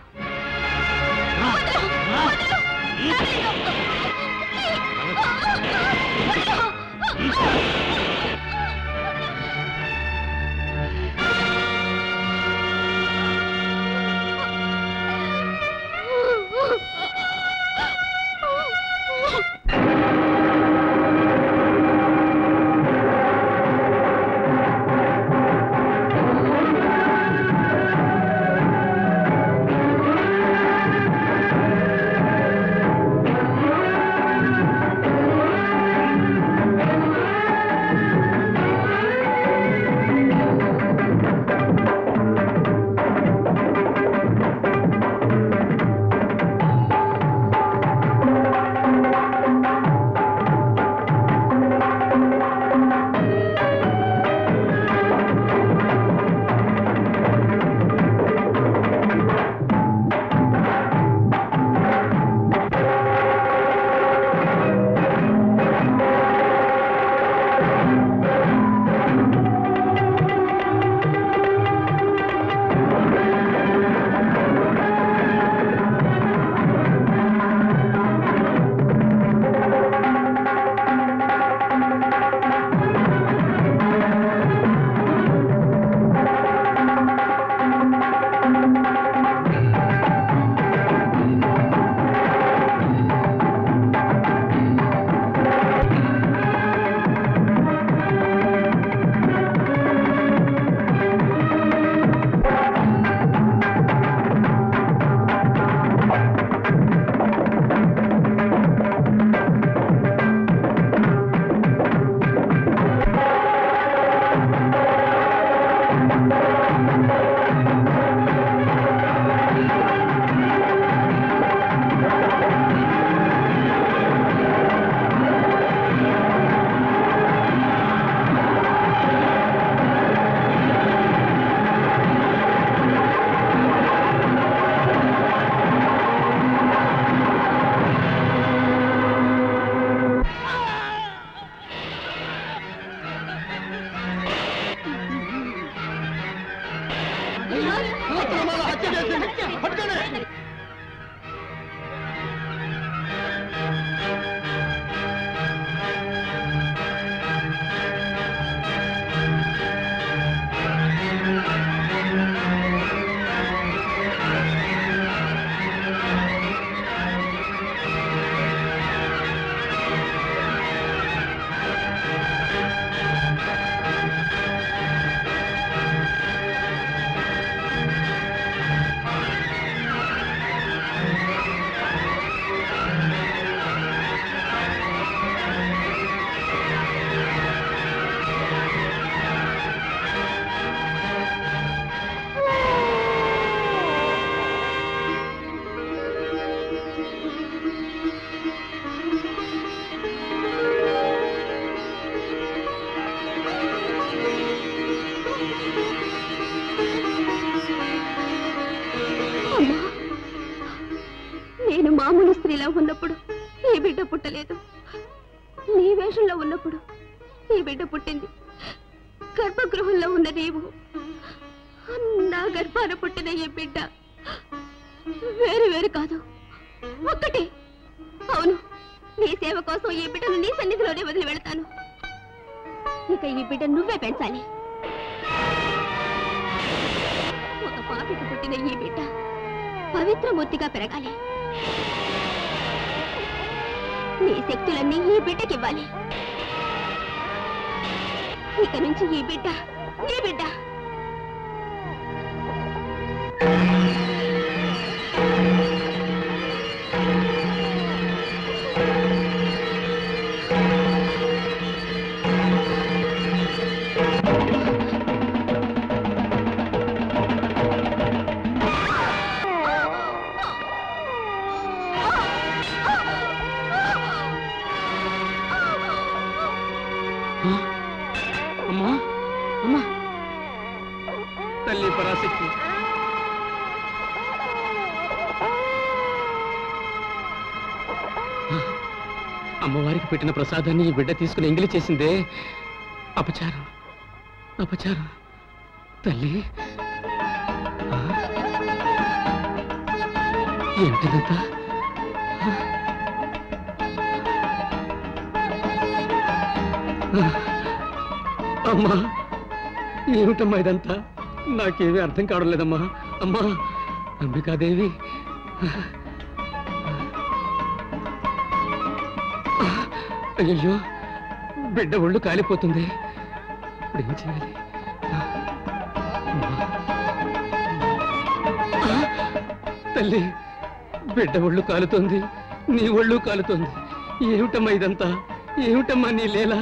అమ్మవారికి పెట్టిన ప్రసాదాన్ని ఈ బిడ్డ తీసుకుని ఎంగిలి చేసిందే అపచారం అపచారం. తల్లి ఏంటిదంతా? అమ్మా ఏమిటమ్మా ఇదంతా? నాకేమీ అర్థం కావడం లేదమ్మా. అమ్మా అంబికాదేవి అయ్యో బిడ్డ ఒళ్ళు కాలిపోతుంది. ఇప్పుడు ఏం చేయాలి? తల్లి బిడ్డ ఒళ్ళు కాలుతోంది, నీ ఒళ్ళు కాలుతోంది. ఏమిటమ్మా ఇదంతా? ఏమిటమ్మా నీ లేలా?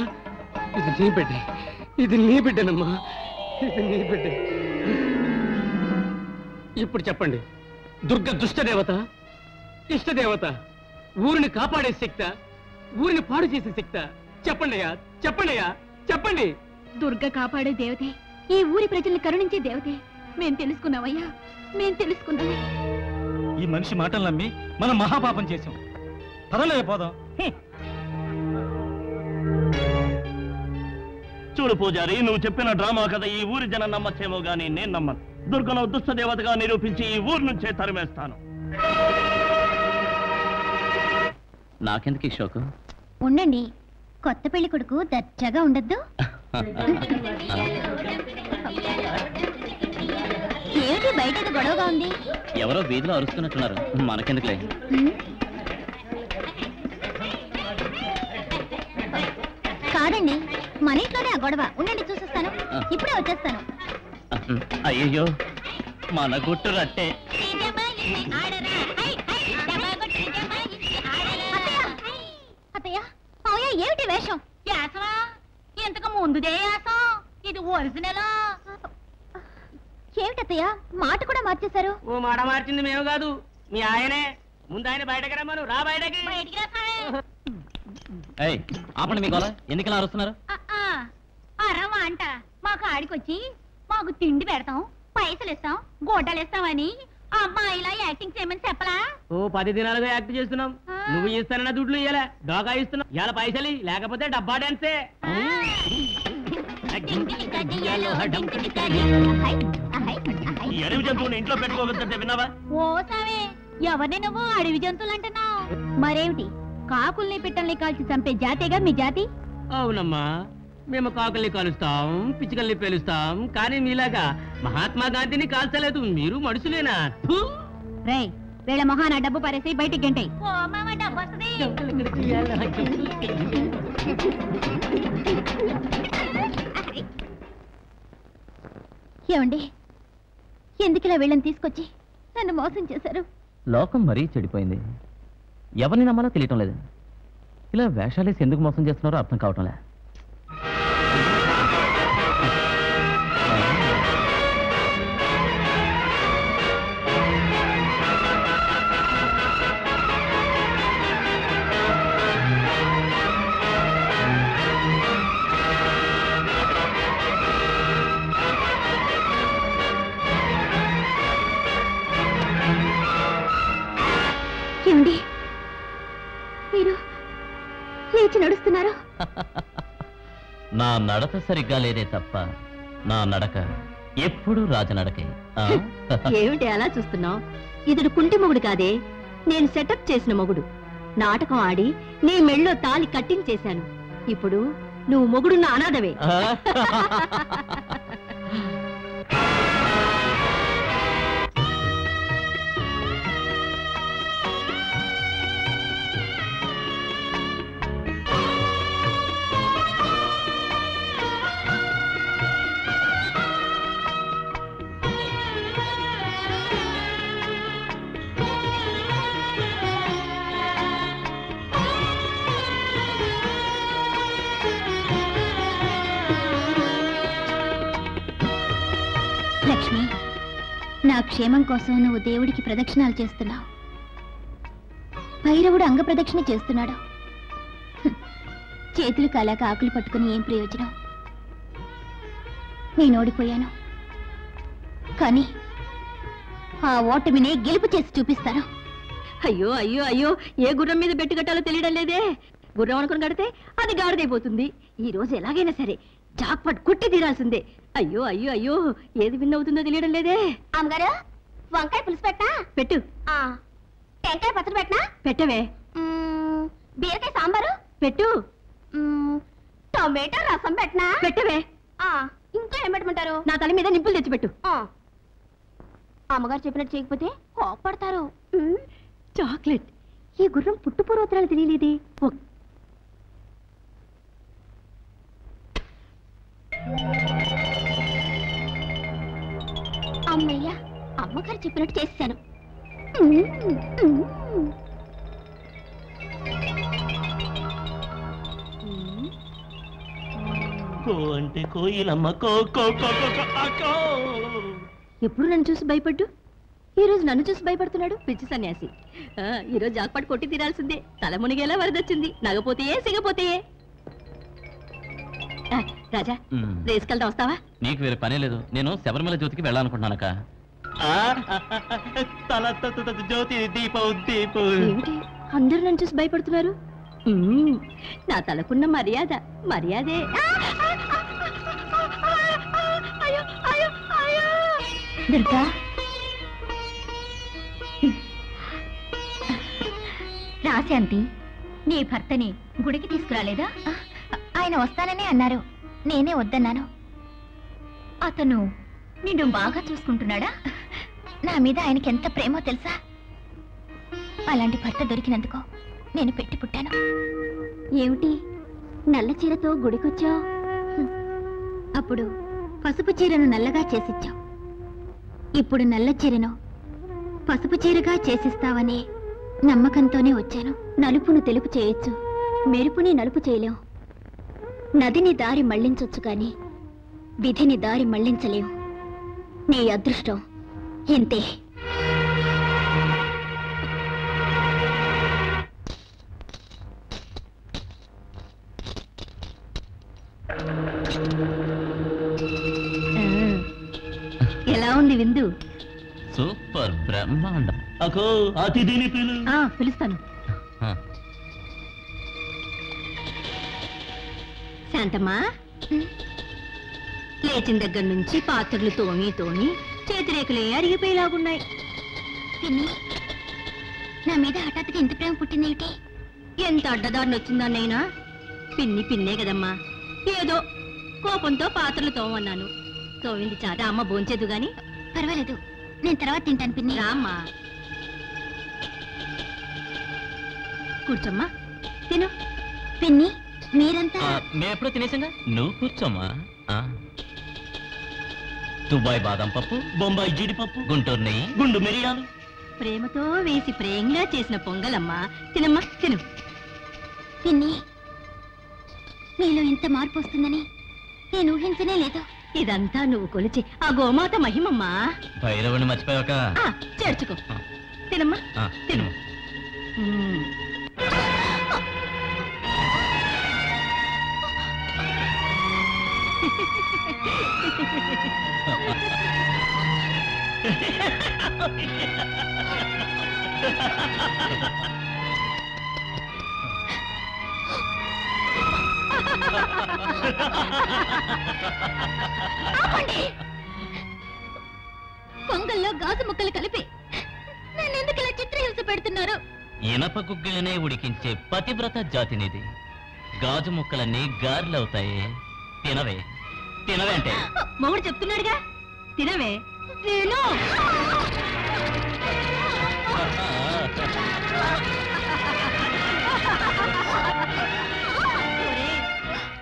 ఇది నీ బిడ్డ, ఇది నీ బిడ్డనమ్మా, ఇది నీ బిడ్డ. ఇప్పుడు చెప్పండి, దుర్గ దుష్టదేవత, ఇష్టదేవత, ఊరిని కాపాడే శక్తి, ఊరిని పాడు చేసే శక్తి, చెప్పండి అయ్యా, చెప్పండి అయ్యా, చెప్పండి. దుర్గ కాపాడే దేవతే, ఈ ఊరి ప్రజల్ని కరుణించే దేవతే. మేం తెలుసుకున్నామయ్యా, మేం తెలుసుకున్నాం. ఈ మనిషి మాటలు నమ్మి మనం మహాపాపం చేశాం. పదలే పోదాం. చూడు పూజారి, నువ్వు చెప్పిన డ్రామా కథ ఈ ఊరి జనం నమ్మచ్చేమో గానీ నేను నమ్మను. దుర్గను దుష్ట దేవతగా నిరూపించి ఈ ఊరు నుంచే తరిమేస్తాను. నాకెందుకు ఈ శోకం? ఉండండి, కొత్త పెళ్లి కొడుకు దర్జాగా ఉండద్దు. ఏమిటి బయట గొడవగా ఉంది? ఎవరో వీధిలో అరుస్తున్నట్టున్నారు, మనకెందుకులే. కాదండి, మన ఇంట్లోనే ఆ గొడవ. ఉండండి చూసేస్తాను, ఇప్పుడే వచ్చేస్తాను. అయ్యో మన గుట్టు రట్టే. ఏమిటి వేషం? యాసవా ఇంతకు ముందుదే యాసం, ఇది ఒరిజినల్. ఏమిటయ్యా మాట కూడా మార్చేశారు? ఓ మాట మార్చింది మేము కాదు, మీ ఆయనే. ముందు ఆయన బయటకు రమ్మను. రా బయటకి. ఆపండి, మీకు ఎందుకలా అరుస్తున్నారు? అరవా అంట మాకు ఆడికొచ్చి మాకు తిండి పెడతాం, పైసలు ఇస్తాం, గోడ్డలు ఇస్తామని అమ్మాయిలా యాక్టింగ్ చేయమని చెప్పలా? ఓ 10 దినాలుగా యాక్ట్ చేస్తున్నాం. నువ్వు ఇస్తానన్న దుడ్లు ఇయ్యాల డోకా ఇస్తున్నావు. ఇవాళ పైసలి లేకపోతే డబ్బా డాన్సే. అడవి జంతువుని ఇంట్లో పెట్టుకోవద్దంటే విన్నావా? ఓ సావే, ఎవరిని నువ్వు అడవి జంతువులు అంటున్నావు? మరేమిటి, కాకుల్ని పిట్టల్ని కాల్చి చంపే జాతేగా మీ జాతి? అవునమ్మా, మేము కాకుల్ని కాలుస్తాం, పిచ్చుకల్ని పేలుస్తాం, కానీ మీలాగా మహాత్మా గాంధీని కాల్చలేదు. మీరు మనుషులేనా? వీళ్ళ మొహాన డబ్బు పరేసి బయటికి గంటే. ఏమండి, ఎందుకిలా వీళ్ళని తీసుకొచ్చి నన్ను మోసం చేశారు? లోకం మరీ చెడిపోయింది, ఎవరిని నమ్మాలో తెలియటం లేదు. ఇలా వేషాలేసి ఎందుకు మోసం చేస్తున్నారో అర్థం కావటం లేదు. నా నడక సరిగ్గా లేదే తప్ప, నా నడక ఎప్పుడు రాజనడకే. ఏమిటి అలా చూస్తున్నావు? ఇతడు కుంటి మొగుడు కాదే, నేను సెటప్ చేసిన మొగుడు. నాటకం ఆడి నీ మెళ్ళో తాళి కట్టించేశాను. ఇప్పుడు నువ్వు మొగుడున్న అనాథవే. నా క్షేమం కోసం నువ్వు దేవుడికి ప్రదక్షిణాలు చేస్తున్నావు, భైరవుడు అంగప్రదక్షిణ చేస్తున్నాడు. చేతులు కాలాక ఆకులు పట్టుకుని ఏం ప్రయోజనం? నేను ఓడిపోయాను, కానీ ఆ ఓటమినే గెలుపు చేసి చూపిస్తాను. అయ్యో అయ్యో అయ్యో, ఏ గుర్రం మీద బెట్టు కట్టాలో తెలియడం లేదే. గుర్రం అనుకుని కడితే అది గాడిదైపోతుంది. ఈ రోజు ఎలాగైనా సరే జాక్పాట్ కొట్టి తీరాల్సిందే. అయ్యో అయ్యో అయ్యో ఏది విన్ అవుతుందో తెలియడం లేదే. అమ్మగారు వంకాయ పులుసు పెట్టా? పెట్టు. టెంకాయ పచ్చడి పెట్టనా? పెట్టవే. బీరకాయ సాంబారు పెట్టు. టొమాటో రసం పెట్టనా? పెట్టవే. ఇంకా ఏం పెట్టమంటారు? నా తల మీద నిప్పులు తెచ్చిపెట్టు. అమ్మగారు చెప్పినట్టు చేయకపోతే కోపడతారు. చాక్లెట్ ఈ గుర్రం పుట్టుపూర్వోత్తరాలు తెలియలేదే. అమ్మయ్య అమ్మగారు చెప్పినట్టు చేశాను. ఎప్పుడు నన్ను చూసి భయపడ్డు, ఈ రోజు నన్ను చూసి భయపడుతున్నాడు పిచ్చి సన్యాసి. ఈరోజు జాక్పాట్ కొట్టి తీరాల్సిందే. తల మునిగేలా వరదొచ్చింది. నగపోతేయే సిగపోతేయే. రాజా రేసుకెళ్తా వస్తావా? నీకు వేరే పనే లేదు. నేను శబరిమల జ్యోతికి వెళ్ళాలనుకుంటున్నానక. అందరూ నన్ను చూసి భయపడుతున్నారు. నా తలకున్న మర్యాద మర్యాదే. దుర్గా రాశాంతి నీ భర్తని గుడికి తీసుకురాలేదా? ఆయన వస్తాననే అన్నారు, నేనే వద్దన్నాను. అతను నిన్ను బాగా చూసుకుంటున్నాడా? నా మీద ఆయనకి ఎంత ప్రేమో తెలుసా. అలాంటి భర్త దొరికినందుకు నేను పెట్టి పుట్టాను. ఏమిటి నల్ల చీరతో గుడికొచ్చావు? అప్పుడు పసుపు చీరను నల్లగా చేసిచ్చావు. ఇప్పుడు నల్ల చీరను పసుపు చీరగా చేసిస్తావనే నమ్మకంతోనే వచ్చాను. నలుపును తెలుపు చేయొచ్చు, మెరుపుని నలుపు చేయలేం. నదిని దారి మళ్లించొచ్చు కానీ విధిని దారి మళ్లించలేం. నీ అదృష్టం ఇంతే. ఎలా ఉంది విందు? సూపర్ బ్రహ్మాండం. అతిథిని పిలుస్తాను. శాంతమ్మా లేచిన దగ్గర నుంచి పాత్రలు తోమి తోమి చేతిరేకులే అరిగిపోయేలాగున్నాయి. నా మీద హఠాత్తుగా ఎంత ప్రేమ పుట్టిందేమిటి? ఎంత అడ్డదారిని వచ్చిందాన్నైనా. పిన్ని పిన్నే కదమ్మా. ఏదో కోపంతో పాత్రలు తోమన్నాను. తోమింది చాట. అమ్మ భోంచేదు గాని పర్వాలేదు, నేను తర్వాత తింటాను. పిన్ని రామ్మా కూర్చోమ్మా తిను. పిన్ని మీరంతా ఎప్పుడో తినేసంగా నువ్వు కూర్చోమ్మా. దుబాయ్ బాదం పప్పు, బొంబాయి జీడిపప్పు, గుంటూరు నెయ్యి, గుండు మిరియాలు ప్రేమతో వేసి ప్రేమగా చేసిన పొంగలమ్మా. తినమ్మా తిను. పిన్ని నీలో ఇంత మార్పు వస్తుందని నేను ఊహించనే లేదు. ఇదంతా నువ్వు కొలిచి ఆ గోమాత మహిమమ్మా. భైరవుని మర్చిపోయాక చేర్చుకో. తినమ్మా తిను. పొంగల్లో గాజు ముక్కలు కలిపి నన్నెందుకు ఇలా చిత్రహింస పెడుతున్నారు? ఇనప గుగ్గిలనే ఉడికించే పతివ్రత జాతినిది. గాజు ముక్కలన్నీ గార్లవుతాయి. తినవే తినవే అంటే మొగుడు చెప్తున్నాడుగా. తినవే తిను.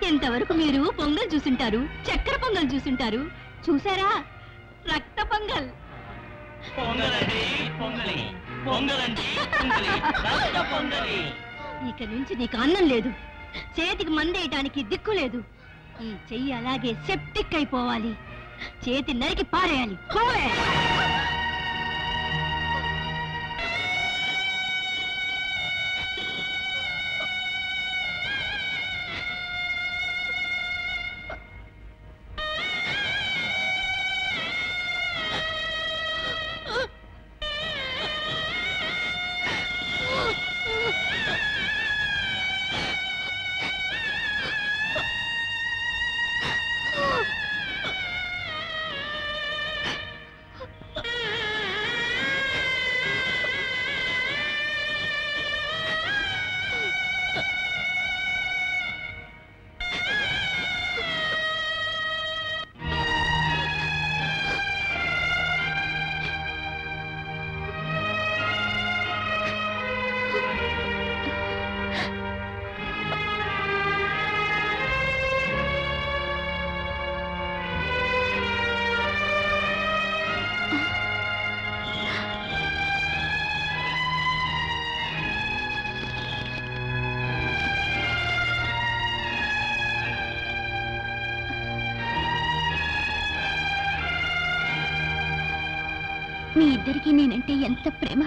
ఎంతవరకు మీరు పొంగల్ చూసింటారు, చక్కెర పొంగల్ చూసింటారు, చూసారా రక్త పొంగల్. ఇక నుంచి నీకు అన్నం లేదు, చేతికి మందేయటానికి దిక్కు లేదు. ఈ చెయ్యి అలాగే సెప్టిక్ అయిపోవాలి. చేతి నరికి పారేయాలి. మీ ఇద్దరికి నేనంటే ఎంత ప్రేమ.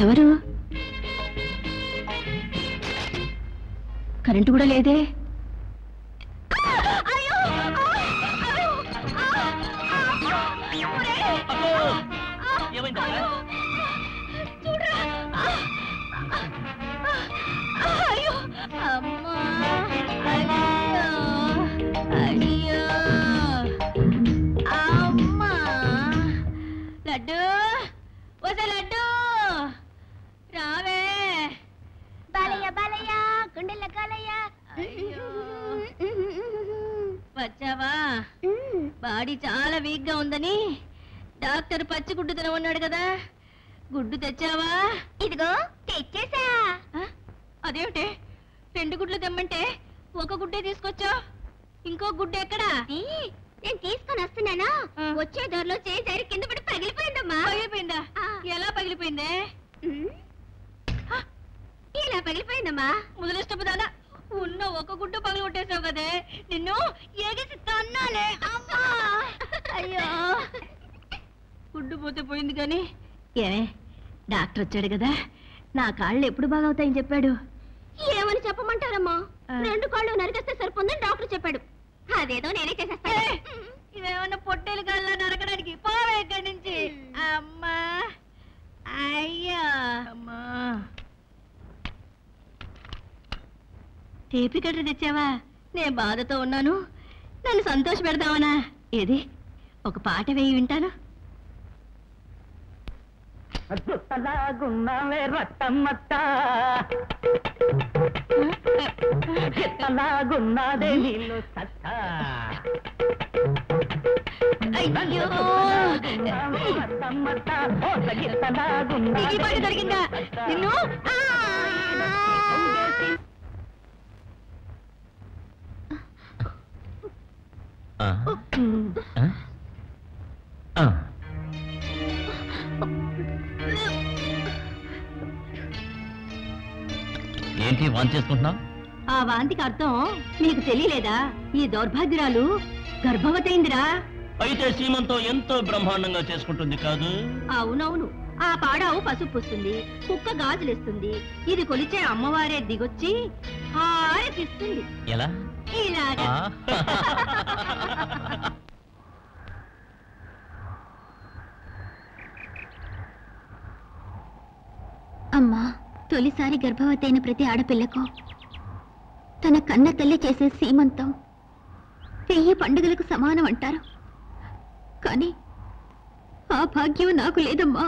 ఎవరు? కరెంటు కూడా లేదే. వచ్చావా? బాడీ చాలా వీక్ గా ఉందని డాక్టర్ పచ్చి గుడ్డు తినమన్నాడు కదా, గుడ్డు తెచ్చావా? ఇదిగో తెచ్చేసా. అదేమిటే రెండు గుడ్లు తెమ్మంటే ఒక గుడ్డే తీసుకొచ్చా, ఇంకో గుడ్డు ఎక్కడా? నేను తీసుకొని వస్తున్నాను, వచ్చే దొరలో చేసారి కింద పడి పగిలిపోయిందమ్మా. పగిలిపోయిందా? ఎలా పగిలిపోయిందే? ఇలా పగిలిపోయిందమ్మా. ముదలిష్టపు దాదా, ఉన్న ఒక గుడ్డు పగలు కొట్టేసావు కదే, నిన్ను ఏగేసి తన్నాలే. అమ్మా అయ్యో, గుడ్డు పోతే పోయింది కానీ. ఏమే డాక్టర్ వచ్చాడు కదా, నా కాళ్ళు ఎప్పుడు బాగవుతాయని చెప్పాడు. ఏమని చెప్పమంటారమ్మా, రెండు కాళ్ళు నరికేస్తే సరిపోందని డాక్టర్ చెప్పాడు. అదేదో నేనే చేసేస్తా. ఇవేమన్నా పొట్టేలు కాళ్ళ నరకడానికి పోవే ఇక్కడి నుంచి. అమ్మా అయ్యో అమ్మా. టేపీ కట్ట తెచ్చావా? నేను బాధతో ఉన్నాను, నన్ను సంతోష పెడతావనా? ఏది ఒక పాట వేయి వింటాను. జరిగిందా నిన్ను? ఏంటి వాంతి చేసుకుంటున్నావు? ఆ వాంతికి అర్థం నీకు తెలియలేదా? ఈ దౌర్భాగ్యురాలు గర్భవతైందిరా. అయితే శ్రీమంతం ఎంతో బ్రహ్మాండంగా చేసుకుంటుంది కాదు? అవునవును. ఆ పాడావు పసుపు పూస్తుంది, కుక్క గాజులేస్తుంది, ఇది కొలిచే అమ్మవారే దిగొచ్చి హారతిస్తుంది. ఎలా? ఇలాగా. అమ్మా, తొలిసారి గర్భవతి అయిన ప్రతి ఆడపిల్లకు తన కన్న తల్లి చేసే సీమంతం 1000 పండుగలకు సమానం అంటారు. కానీ ఆ భాగ్యం నాకు లేదమ్మా.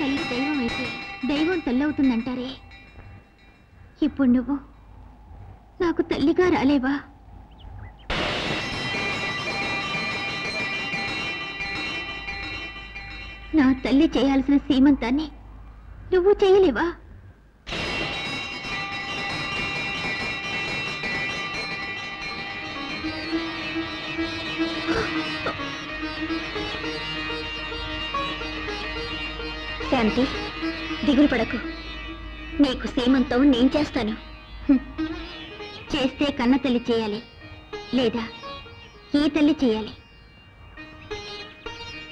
తల్లి దైవం అయితే దైవం తెల్లవుతుందంటారే, ఇప్పుడు నువ్వు నాకు తల్లిగా రాలేవా? నా తల్లి చేయాల్సిన సీమంతాన్ని నువ్వు చేయలేవా? శాంతి, దిగులు పడకు. నీకు సీమంతం నేను చేస్తాను. చేస్తే కన్న తల్లి చేయాలి, లేదా ఈ తల్లి చేయాలి.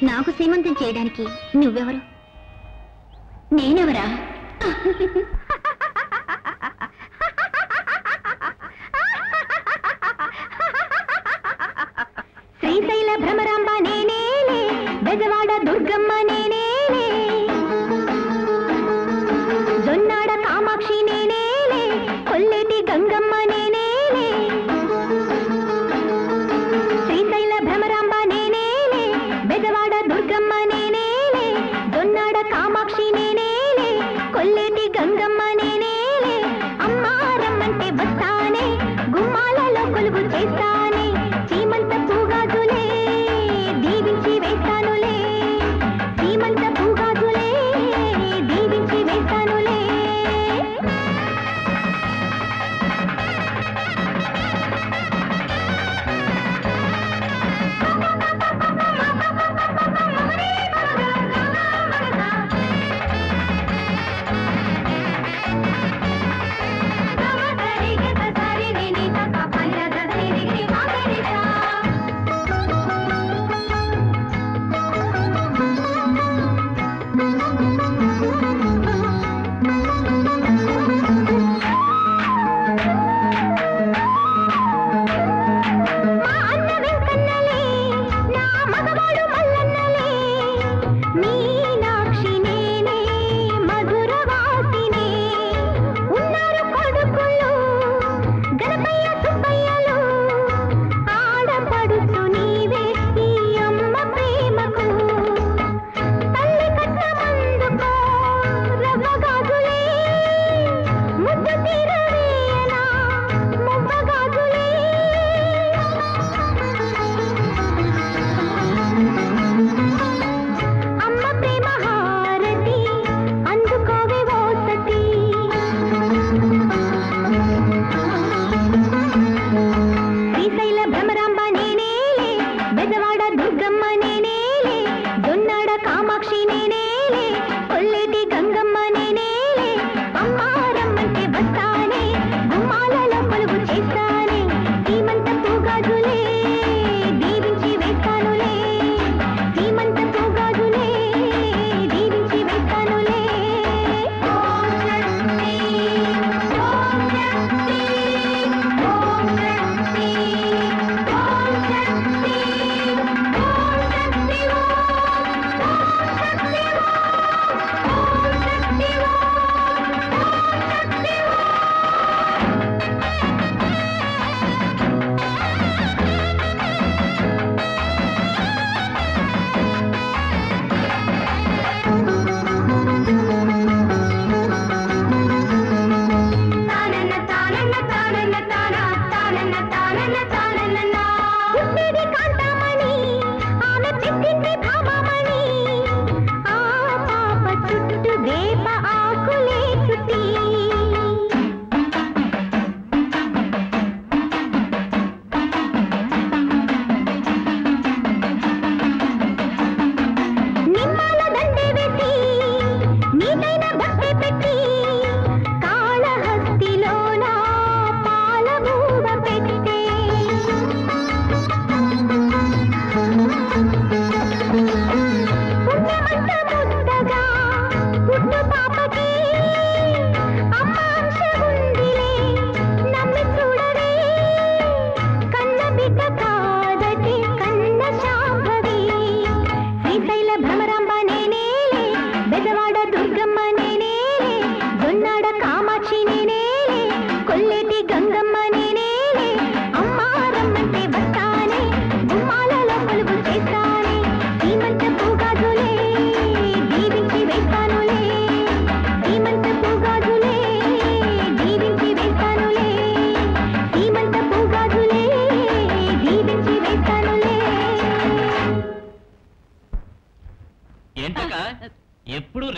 నాకు సీమంతం చేయడానికి నువ్వెవరు? నేనెవరా? శ్రీశైల భ్రమరాంబ నేనేలే, బెజవాడ దుర్గమ్మ నేనేలే.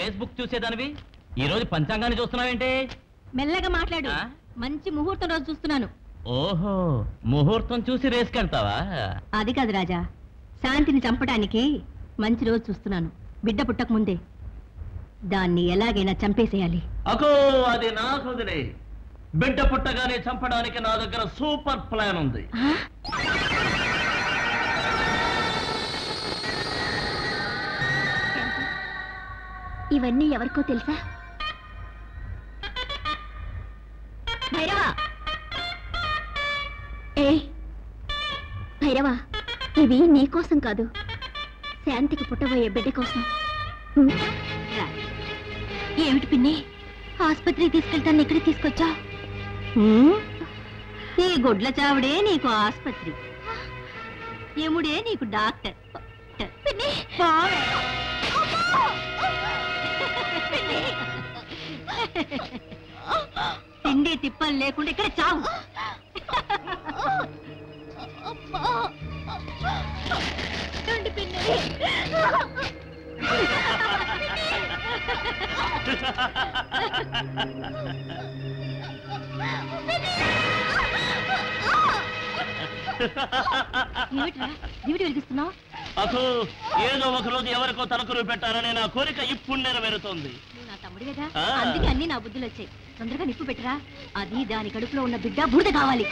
ఫేస్బుక్ చూసేదానివి ఈ రోజు పంచాంగాన్ని చూస్తున్నావేంటి? మెల్లగా మాట్లాడు, మంచి ముహూర్తం రోజు చూస్తున్నాను. ఓహో, ముహూర్తం చూసి రేసుకెళ్తావా? అది కాదు రాజా, శాంతిని చంపడానికి మంచి రోజు చూస్తున్నాను. బిడ్డ పుట్టక ముందే దాన్ని ఎలాగైనా చంపేసేయాలి. అకో, అది నాకు వదిలే. బిడ్డ పుట్టగానే చంపడానికి నా దగ్గర సూపర్ ప్లాన్ ఉంది. ఇవన్నీ ఎవరికో తెలుసా? భైరవా, ఏ భైరవా, ఇవి నీకోసం కాదు, శాంతికి పుట్టబోయే బిడ్డ కోసం. ఏమిటి పిన్ని, ఆసుపత్రికి తీసుకెళ్తాను, ఇక్కడికి తీసుకొచ్చా? నీ గొడ్ల చావుడే నీకు ఆసుపత్రి, ఏముడే నీకు డాక్టర్. తిండి తిప్పలు లేకుండా ఇక్కడ చావు. ఏదో ఒక రోజు ఎవరికో తలకురు పెట్టారనే నా కోరిక ఇప్పుడు నెరవేరుతోంది. నా తమ్ముడు కదా, అందుకే అన్ని నా బుద్ధులు వచ్చాయి. తొందరగా నిప్పు పెట్టరా, అది దాని కడుపులో ఉన్న బిడ్డ బురద కావాలి.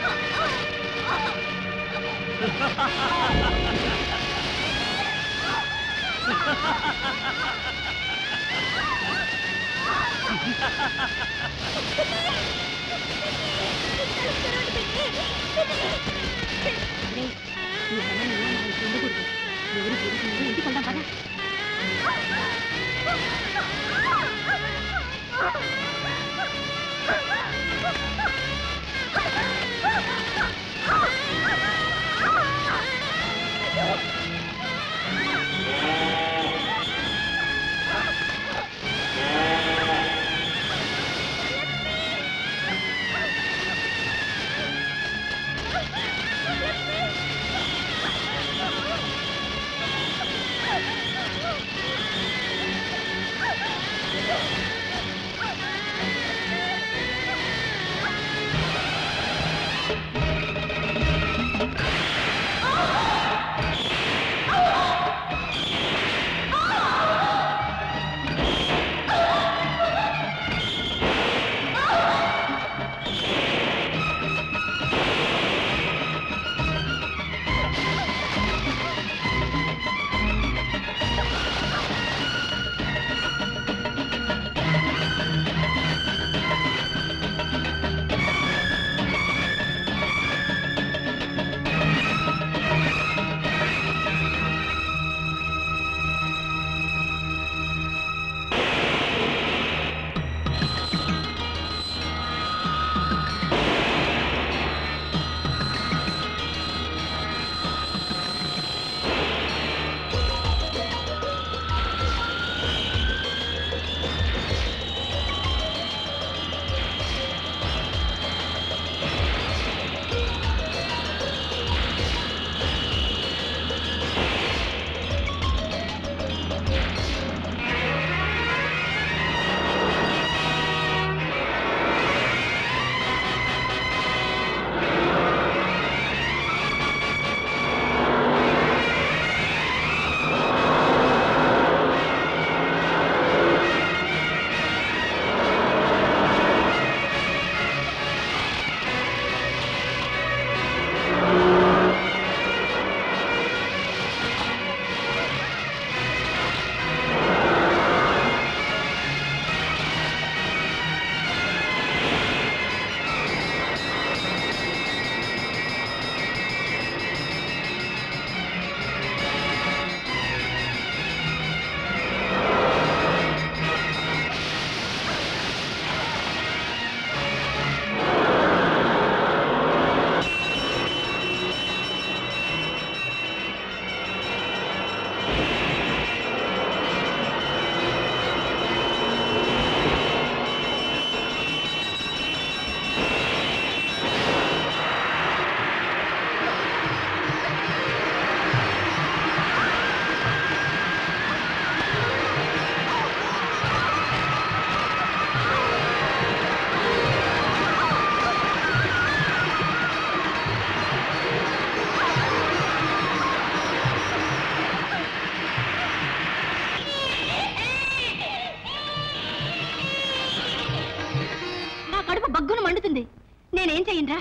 నేనేం చేయనరా?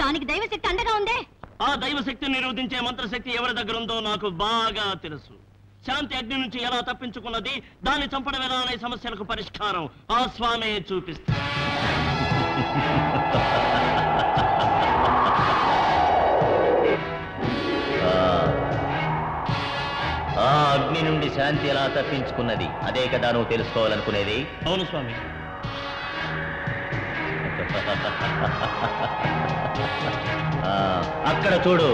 దానికి దైవశక్తి అండగా ఉందే. ఆ దైవశక్తిని నిరోధించే మంత్రశక్తి ఎవరి దగ్గర ఉందో నాకు బాగా తెలుసు. శాంతి అగ్ని నుంచి ఎలా తప్పించుకున్నది, దాన్ని చంపడం ఎలా అనే సమస్యలకు పరిష్కారం ఆ స్వామే చూపిస్తాడు. ఆ అగ్ని నుండి శాంతి ఎలా తప్పించుకున్నది అదే కదా నువ్వు తెలుసుకోవాలనుకునేది. అవును స్వామి. అక్కడ చూడు.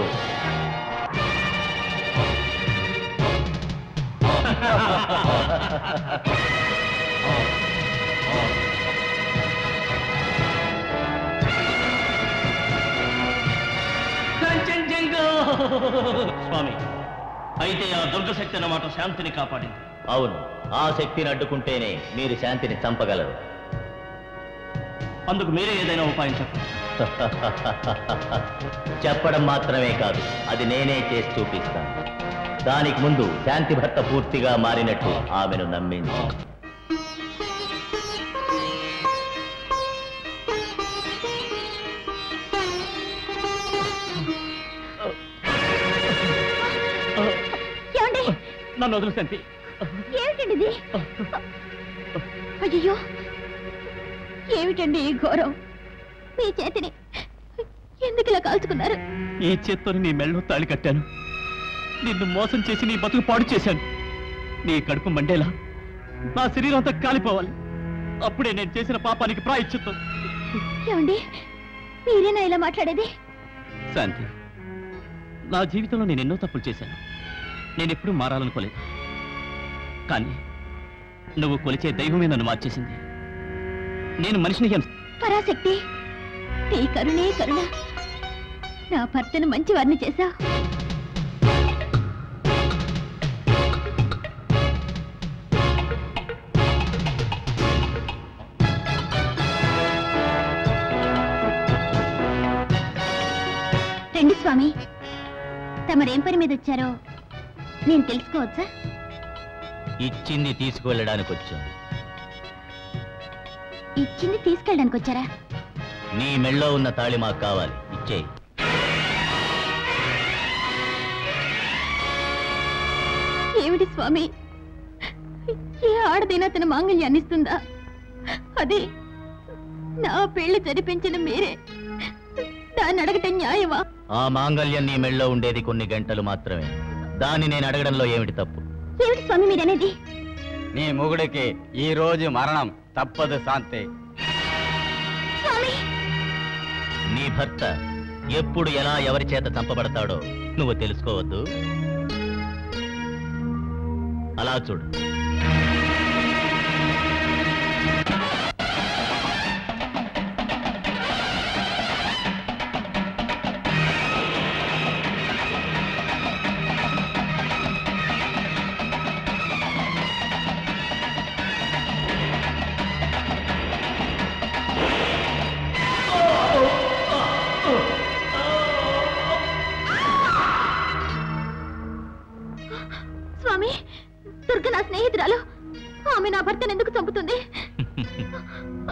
స్వామి, అయితే ఆ దుర్గశక్తి అన్నమాట శాంతిని కాపాడింది. అవును, ఆ శక్తిని అడ్డుకుంటేనే మీరు శాంతిని చంపగలరు. అందుకు మీరే ఏదైనా ఉపాయం చెప్పండి. చెప్పడం మాత్రమే కాదు, అది నేనే చేసి చూపిస్తాను. దానికి ముందు శాంతి భర్త పూర్తిగా మారినట్టు ఆమెను నమ్మింది. నన్ను వదిలి శాంతి. అయ్యో, ఏమిటండి ఈ ఘోరం? మీ చేతిని ఎందుకు ఇలా కాల్చుకున్నారు? ఈ చేత్తోని నీ మెళ్ళలో తాళి కట్టాను. నిన్ను మోసం చేసి నీ బతుకు పాడు చేశాను. నీ కడుపు మండేలా నా శరీరం అంతా కాలిపోవాలి. అప్పుడే నేను చేసిన పాపానికి ప్రాయశ్చిత్తం. ఏమండి, మీరేనా ఇలా మాట్లాడేది? శాంతి, నా జీవితంలో నేను ఎన్నో తప్పులు చేశాను. నేనెప్పుడూ మారాలనుకోలేదు. కానీ నువ్వు కొలిచే దైవమే నన్ను మార్చేసింది. నేను మనిషిని. పరాశక్తి, నీ కరుణే కరుణ. నా భర్తను మంచివారిని చేశావు. రండి స్వామి, తమరేం పని మీద వచ్చారో నేను తెలుసుకోవచ్చా? ఇచ్చింది తీసుకువెళ్ళడానికి వచ్చాను. ఇచ్చింది తీసుకెళ్ళడానికి వచ్చారా? నీ మెళ్ళో ఉన్న తాళి మాకు కావాలి, ఇచ్చేయి. ఏమిటి స్వామి, ఏ ఆడదైనా తన మాంగళ్యాన్ని ఇస్తుందా? అది నా పెళ్లి జరిపించిన మీరే దాన్ని అడగటం న్యాయమా? ఆ మాంగళ్యం నీ మెళ్ళో ఉండేది కొన్ని గంటలు మాత్రమే. దాన్ని నేను అడగడంలో ఏమిటి తప్పు? ఏమిటి స్వామి మీరనేది? నీ మొగుడికి ఈ రోజు మరణం తప్పదు శాంతి. నీ భర్త ఎప్పుడు ఎలా ఎవరి చేత చంపబడతాడో నువ్వు తెలుసుకోవద్దు. అలా చూడు.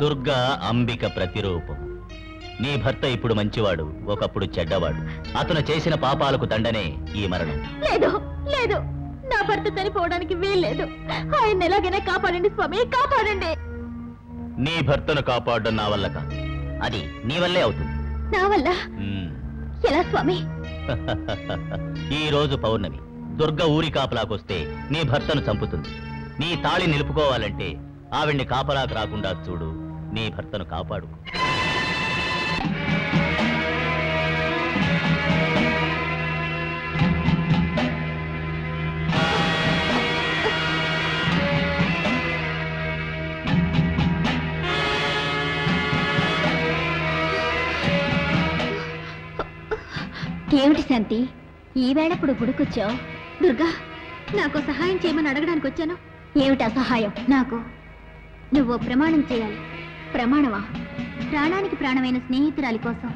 దుర్గా అంబిక ప్రతిరూపం. నీ భర్త ఇప్పుడు మంచివాడు, ఒకప్పుడు చెడ్డవాడు. అతను చేసిన పాపాలకు దండనే ఈ మరణం. లేదు లేదు, నా భర్త చనిపోవడానికి వీల్లేదు. ఆయన ఎలాగైనా కాపాడండి స్వామి, కాపాడండి. నీ భర్తను కాపాడడం నా వల్ల కాదు, అది నీ వల్లే అవుతుంది. నా వల్ల ఎలా స్వామి? ఈ రోజు పౌర్ణమి. దుర్గ ఊరి కాపలాకొస్తే నీ భర్తను చంపుతుంది. నీ తాళి నిలుపుకోవాలంటే ఆవిడ్ని కాపలాకు రాకుండా చూడు. నీ భర్తను కాపాడు. ఏమిటి శాంతి, ఈవేళప్పుడు గుడికొచ్చావు? దుర్గా, నాకు సహాయం చేయమని అడగడానికి వచ్చాను. ఏమిటా సహాయం? నాకు నువ్వు ప్రమాణం చేయాలి. ప్రమాణమా? ప్రాణానికి ప్రాణమైన స్నేహితురాలి కోసం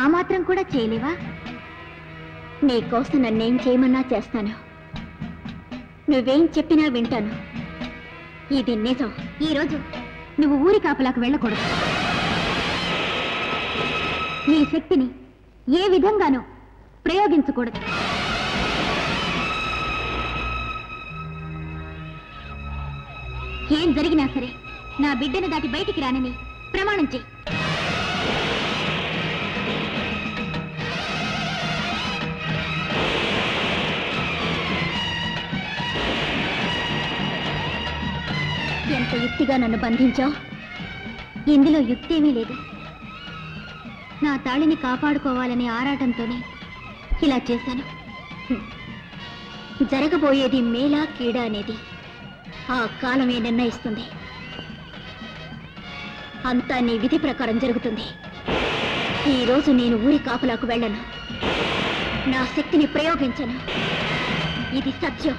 ఆ మాత్రం కూడా చేయలేవా? నీకోసం నన్నేం చేయమన్నా చేస్తాను. నువ్వేం చెప్పినా వింటాను. ఇది నిజం. ఈరోజు నువ్వు ఊరి కాపలాకు వెళ్ళకూడదు. నీ శక్తిని ఏ విధంగానూ ప్రయోగించకూడదు. ఏం జరిగినా సరే నా బిడ్డను దాటి బయటికి రానని ప్రమాణం చేయి. ఎంత యుక్తిగా నన్ను బంధించావు, ఇందులో యుక్తి ఏమీ లేదు. నా తాళిని కాపాడుకోవాలనే ఆరాటంతోనే ఇలా చేశాను. జరగబోయేది మేలా కీడా అనేది ఆ కాలమే నిర్ణయిస్తుంది. అంతా నీ విధి ప్రకారం జరుగుతుంది. ఈరోజు నేను ఊరి కాపలాకు వెళ్ళను, నా శక్తిని ప్రయోగించను. ఇది సత్యం.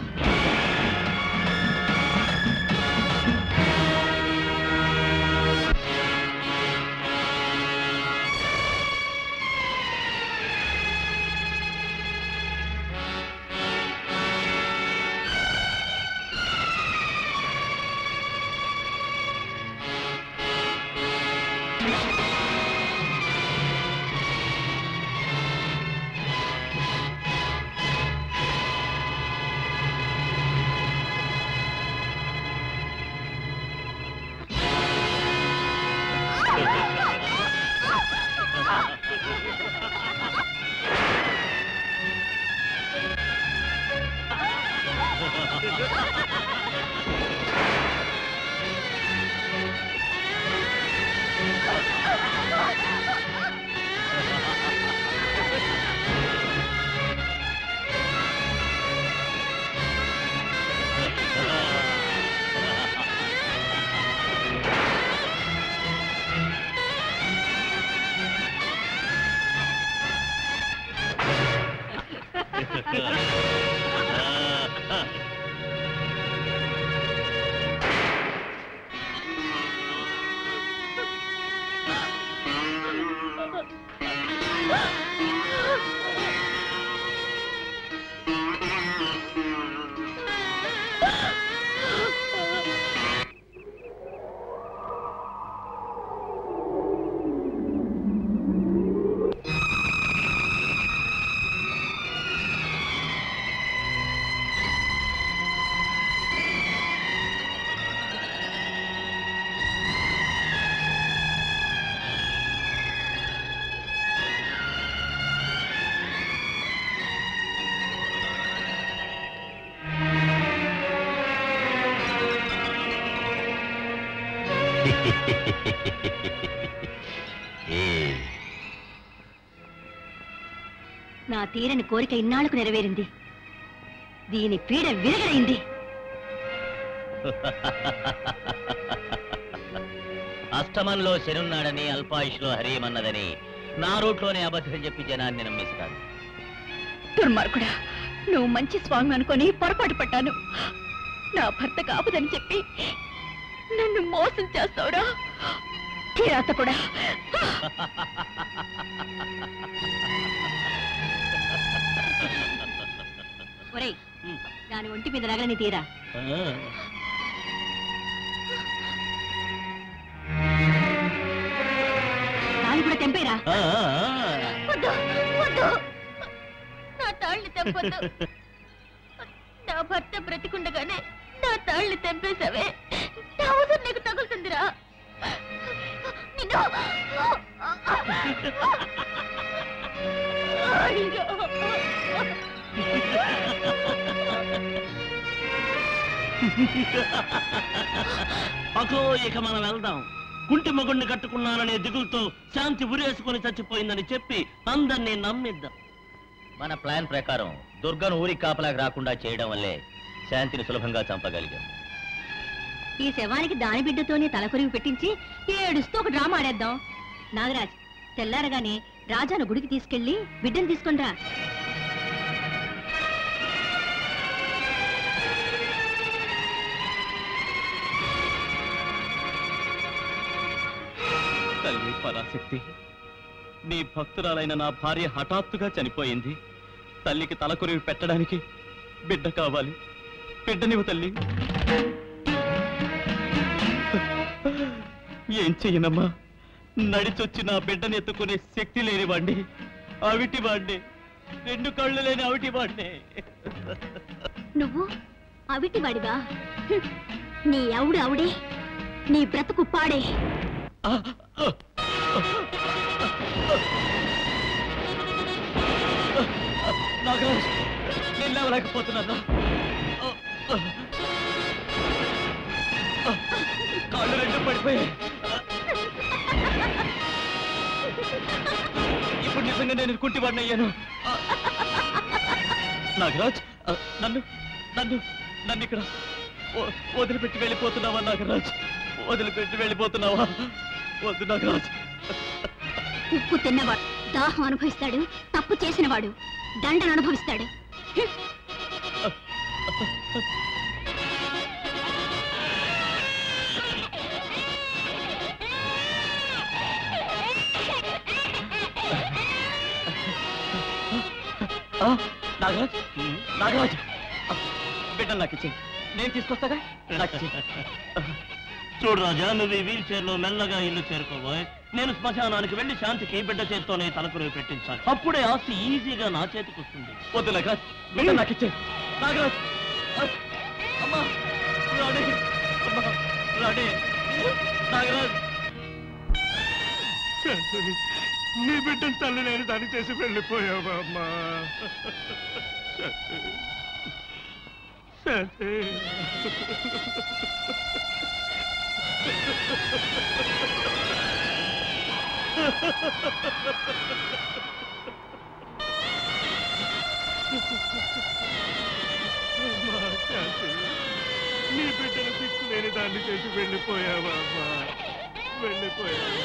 నా తీరని కోరిక ఇన్నాళ్లకు నెరవేరింది. దీని పీడ విరగడైంది. అష్టమంలో శనున్నాడని, అల్పాయుష్లో హరియమన్నదని, నా రూట్లోనే అబద్ధం చెప్పి జనాన్ని నమ్మిస్తాను. దుర్మార్గుడా, నువ్వు మంచి స్వామి అనుకొని పొరపాటు పడ్డాను. నా భర్త కాపుదని చెప్పి నన్ను మోసం చేస్తావురా కిరాత కూడా. ఒరేయ్, దాని ఒంటి మీద రగలని తీరా. తాళి కూడా తెంపేరా. వద్దు వద్దు, నా తాళ్ళని తెంపొద్దు. నా భర్త బ్రతికుండగానే నా తాళ్ళని తెంపేశావే, నా అవసరం నీకు తగులుతుందిరా. ఇక మనం వెళ్దాం. కుంటి మగుణ్ణి కట్టుకున్నాననే దిగులతో శాంతి ఉరేసుకొని చచ్చిపోయిందని చెప్పి అందరినీ నమ్మిద్దాం. మన ప్లాన్ ప్రకారం దుర్గను ఊరి కాపలాకి రాకుండా చేయడం వల్లే శాంతిని సులభంగా చంపగలిగాం. ఈ శవానికి దాని బిడ్డతోనే తలకొరివి పెట్టించి ఏడుస్తూ ఒక డ్రామా ఆడేద్దాం. నాగరాజ్, తెల్లారగానే రాజాను గుడికి తీసుకెళ్లి బిడ్డను తీసుకొని రా. తల్లి పరాశక్తి, నీ భక్తురాలైన నా భార్య హఠాత్తుగా చనిపోయింది. తల్లికి తలకొరివి పెట్టడానికి బిడ్డ కావాలి. బిడ్డనివ్వు తల్లి. ఏం చెయ్యనమ్మా, నడిచొచ్చి నా బిడ్డని ఎత్తుకునే శక్తి లేనివాణ్ణి, అవిటివాణ్ణి, రెండు కళ్ళు లేని అవిటివాణ్ణి. నువ్వు అవిటివాడివా? నీ అవుడు అవుడే, నీ బ్రతుకు పాడే. నాగరాజ్, నిన్నవలేకపోతున్నాను. కాళ్ళు రెండు పడిపోయాయి. ఇప్పుడు నిజంగా నేను కుంటివాడిని అయ్యాను. నాగరాజ్, నన్ను నన్ను నన్ను ఇక్కడ వదిలిపెట్టి వెళ్ళిపోతున్నావా? నాగరాజ్, వదిలిపెట్టి వెళ్ళిపోతున్నావా? వద్దు నాగరాజ్. ఉప్పు తిన్నవాడు దాహం అనుభవిస్తాడు, తప్పు చేసినవాడు దండను అనుభవిస్తాడు. నాగరాజ్, నాగరాజ్, బిడ్డను నాకు ఇచ్చేయి. నేను తీసుకొస్తాగా. చూడు రాజా, నువ్వు ఈ వీల్ చైర్లో మెల్లగా ఇల్లు చేరుకోబోయ్. నేను శ్మశానానికి వెళ్ళి శాంతికి బిడ్డ చేతితోనే తలపురుగు పెట్టించాను. అప్పుడే ఆస్తి ఈజీగా నా చేతికి వస్తుంది. వద్దు నాగరాజ్, బిడ్డ నాకు ఇచ్చేయి. నాగరాజ్, అమ్మా రాడే, అమ్మా రాడే. నాగరాజ్, నీ బిడ్డను తల్లి లేని దాన్ని చేసి వెళ్ళిపోయావా అమ్మా? నీ బిడ్డను తిక్కు లేని దాన్ని చేసి వెళ్ళిపోయావా అమ్మా? వెళ్ళిపోయావా?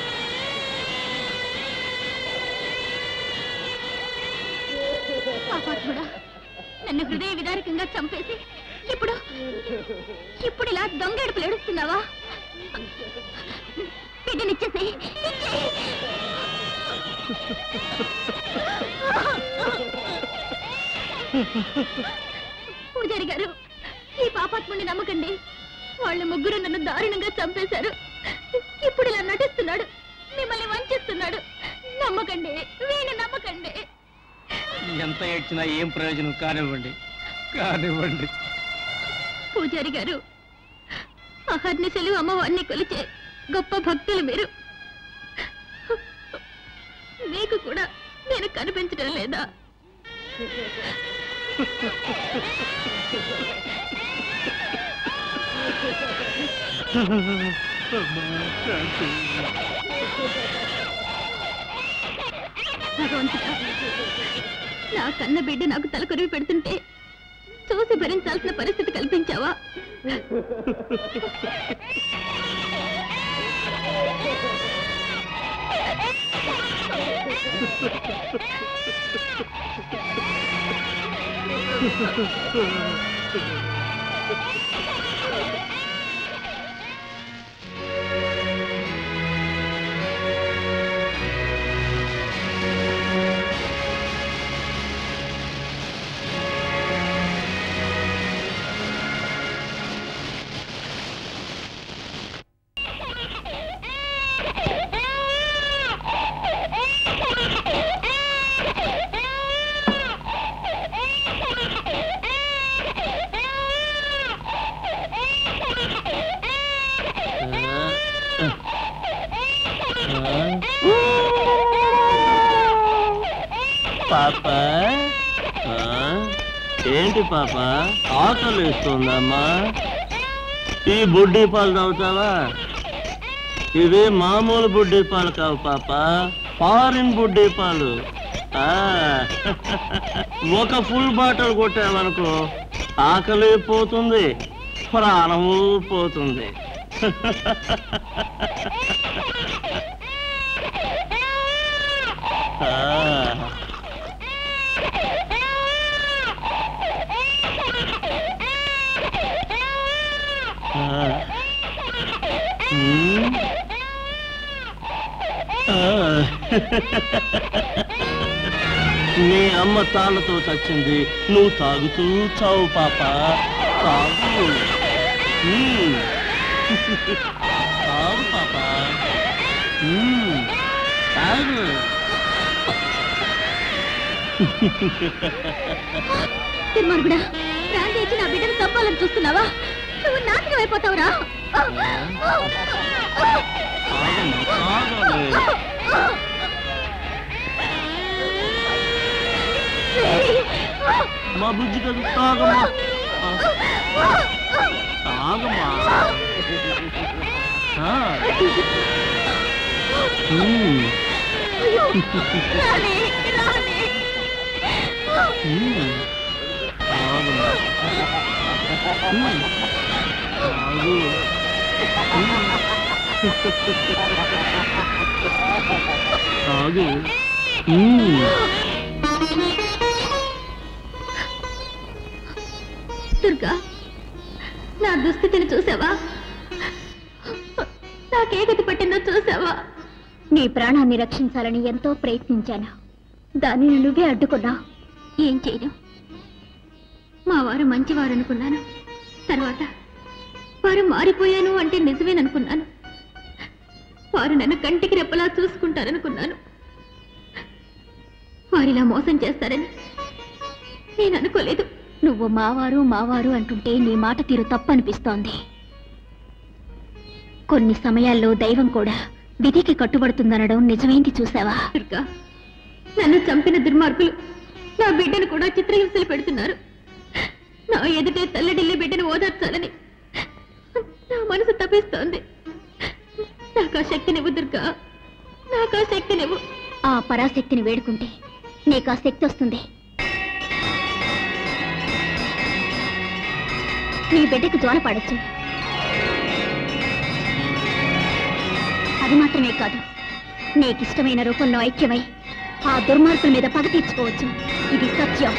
పాపాత్ముడా, నన్ను హృదయ విదారకంగా చంపేసి ఇప్పుడు ఇలా దొంగడుపులు ఏడుస్తున్నావా? బిడ్డనిచ్చేసేయ్. పూజారి గారు, ఈ పాపాత్ముడిని నమ్మకండి. వాళ్ళు ముగ్గురు నన్ను దారుణంగా చంపేశారు. ఇప్పుడు ఇలా నటిస్తున్నాడు, మిమ్మల్ని వంచిస్తున్నాడు. నమ్మకండి, వీణు నమ్మకండి. ఎంత ఏడ్చినా ఏం ప్రయోజనం? కానివ్వండి, కానివ్వండి. పూజారి గారు, అహర్నిశలు అమ్మవారిని కొలిచే గొప్ప భక్తులు మీరు. మీకు కూడా నేను కనిపించడం లేదా? నా కన్న బిడ్డ నాకు తలకొరివి పెడుతుంటే చూసి భరించాల్సిన పరిస్థితి కల్పించావా? ఏంటి పాప ఆకలి వేస్తుందమ్మా? ఈ బుడ్డీ పాలు తాగుతావా? ఇవి మామూలు బుడ్డీ పాలు కావు పాప, ఫారిన్ బుడ్డీ పాలు. ఒక ఫుల్ బాటిల్ కొట్టావనుకో ఆకలి పోతుంది, ప్రాణము పోతుంది. నీ అమ్మ తాళ్ళతో చచ్చింది, నువ్వు తాగుతూ చావు పాప, తాగు తాగు పాప. తిరుమరుగుడా ప్రాంతేచి నా బిడ్డను చంపాలని చూస్తున్నావా? నువ్వు నాశనం అయిపోతావురా. మా బుజ్జి కదా తాగమ్మా తాగమ్మా. దుర్గా, నా దుస్థితిని చూసావా? నాకే గతి పట్టిందో చూసావా? నీ ప్రాణాన్ని రక్షించాలని ఎంతో ప్రయత్నించాను, దానిని నువ్వే అడ్డుకున్నా. ఏం చేయను, మా వారు మంచివారు అనుకున్నాను, తర్వాత వారు మారిపోయాను అంటే నిజమేననుకున్నాను, వారు నన్ను కంటికి రెప్పలా చూసుకుంటారనుకున్నాను. వారిలా మోసం చేస్తారని నేను అనుకోలేదు. నువ్వు మావారు మావారు అంటుంటే నీ మాట తీరు తప్పనిపిస్తోంది. కొన్ని సమయాల్లో దైవం కూడా విధికి కట్టుబడుతుందనడం నిజమేంటి చూసావా? నన్ను చంపిన దుర్మార్గులు నా బిడ్డను కూడా చిత్రహింసలు పెడుతున్నారు. నా ఎదుటే తల్లడిల్లి బిడ్డను ఓదార్చాలని నా మనసు తప్పిస్తోంది. నాకు ఆ శక్తినివ్వు దుర్గా, నాకు ఆ శక్తినివ్వు. ఆ పరాశక్తిని వేడుకుంటే నీకు ఆ శక్తి వస్తుంది. నీ బిడ్డకు జ్వాల పడచ్చు. అది మాత్రమే కాదు, నీకిష్టమైన రూపంలో ఐక్యమై ఆ దుర్మార్గుల మీద పగ తీర్చుకోవచ్చు. ఇది సత్యం.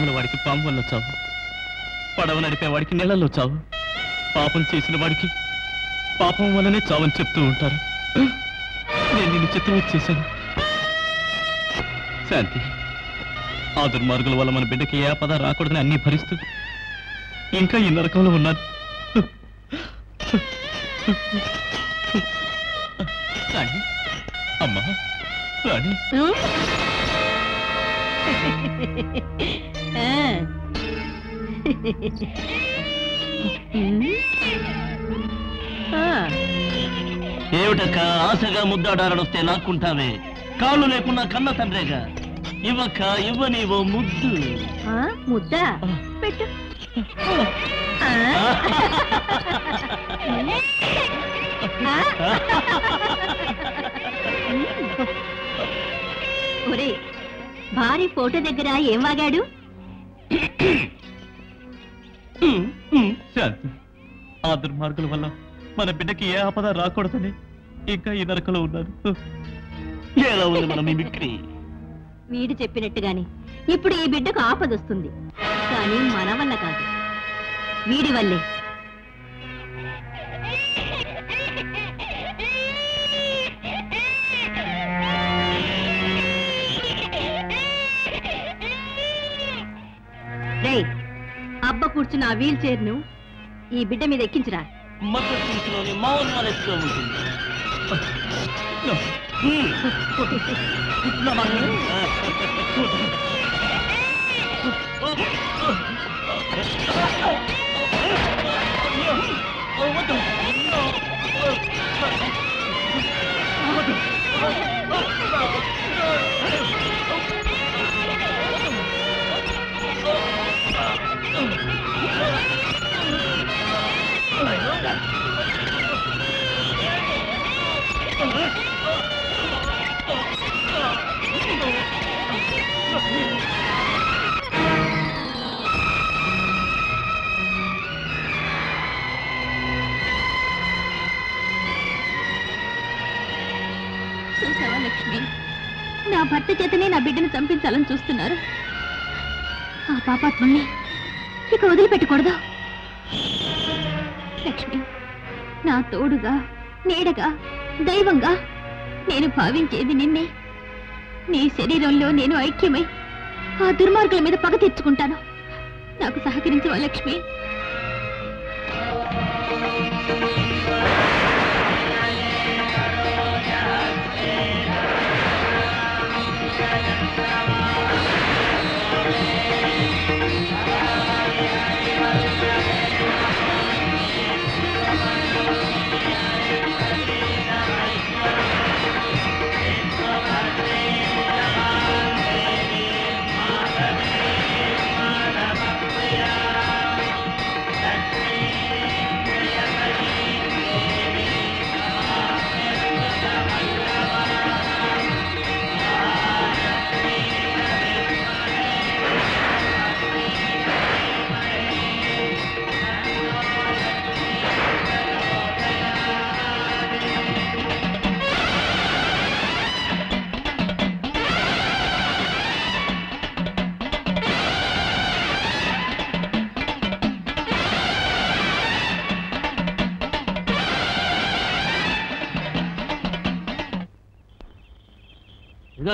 పాముల వాడికి పాము వల్ల చావు, పడవ నడిపేవాడికి నీళ్ళలో చావు, పాపం చేసిన వాడికి పాపం వల్లనే చావని చెప్తూ ఉంటారు. నేను నిన్ను చిత్తం చేశాను శాంతి. ఆ దుర్మార్గుల వల్ల మన బిడ్డకి ఏ ఆపద రాకూడదని అన్నీ భరిస్తూ ఇంకా ఈ నరకంలో ఉన్నాను. రాణి, అమ్మా రాణి, ఏమిటక్క ఆశగా ముద్దాడారనొస్తే నాకుంటావే? కాళ్ళు లేకున్నా కన్న తండ్రేగా. ఇవ్వక్క, ఇవ్వ నీవో ముద్దు. ముద్దా పెట్టు. ఒరే, భారీ ఫోటో దగ్గర ఏం వాగాడు? ఆ దుర్మార్గుల వల్ల మన బిడ్డకి ఏ ఆపద రాకూడదని ఇంకా ఈ నరకలో ఉన్నారు. ఎలా ఉంది మన మిమిక్రీ? వీడు చెప్పినట్టుగానే ఇప్పుడు ఈ బిడ్డకు ఆపదొస్తుంది, కానీ మన వల్ల కాదు, వీడి వల్లే. అబ్బ కూర్చున్న ఆ వీల్ చైర్ ను ఈ బిడ్డ మీద ఎక్కించరా. నా భర్త చేతనే నా బిడ్డను చంపించాలని చూస్తున్నారు. ఆ పాపాత్ముల్ని ఇక వదిలిపెట్టకూడదు లక్ష్మి. నా తోడుగా, నీడగా, దైవంగా నేను భావించేది నిన్నే. నీ శరీరంలో నేను ఐక్యమై ఆ దుర్మార్గుల మీద పగ తీర్చుకుంటాను. నాకు సహకరించవా లక్ష్మి?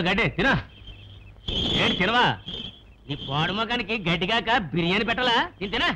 గడ్డి తినా, ఏడు తినవా? నీ పాడు మొఖానికి గడ్డిగాక బిర్యానీ పెట్టాలా? నేను తినా.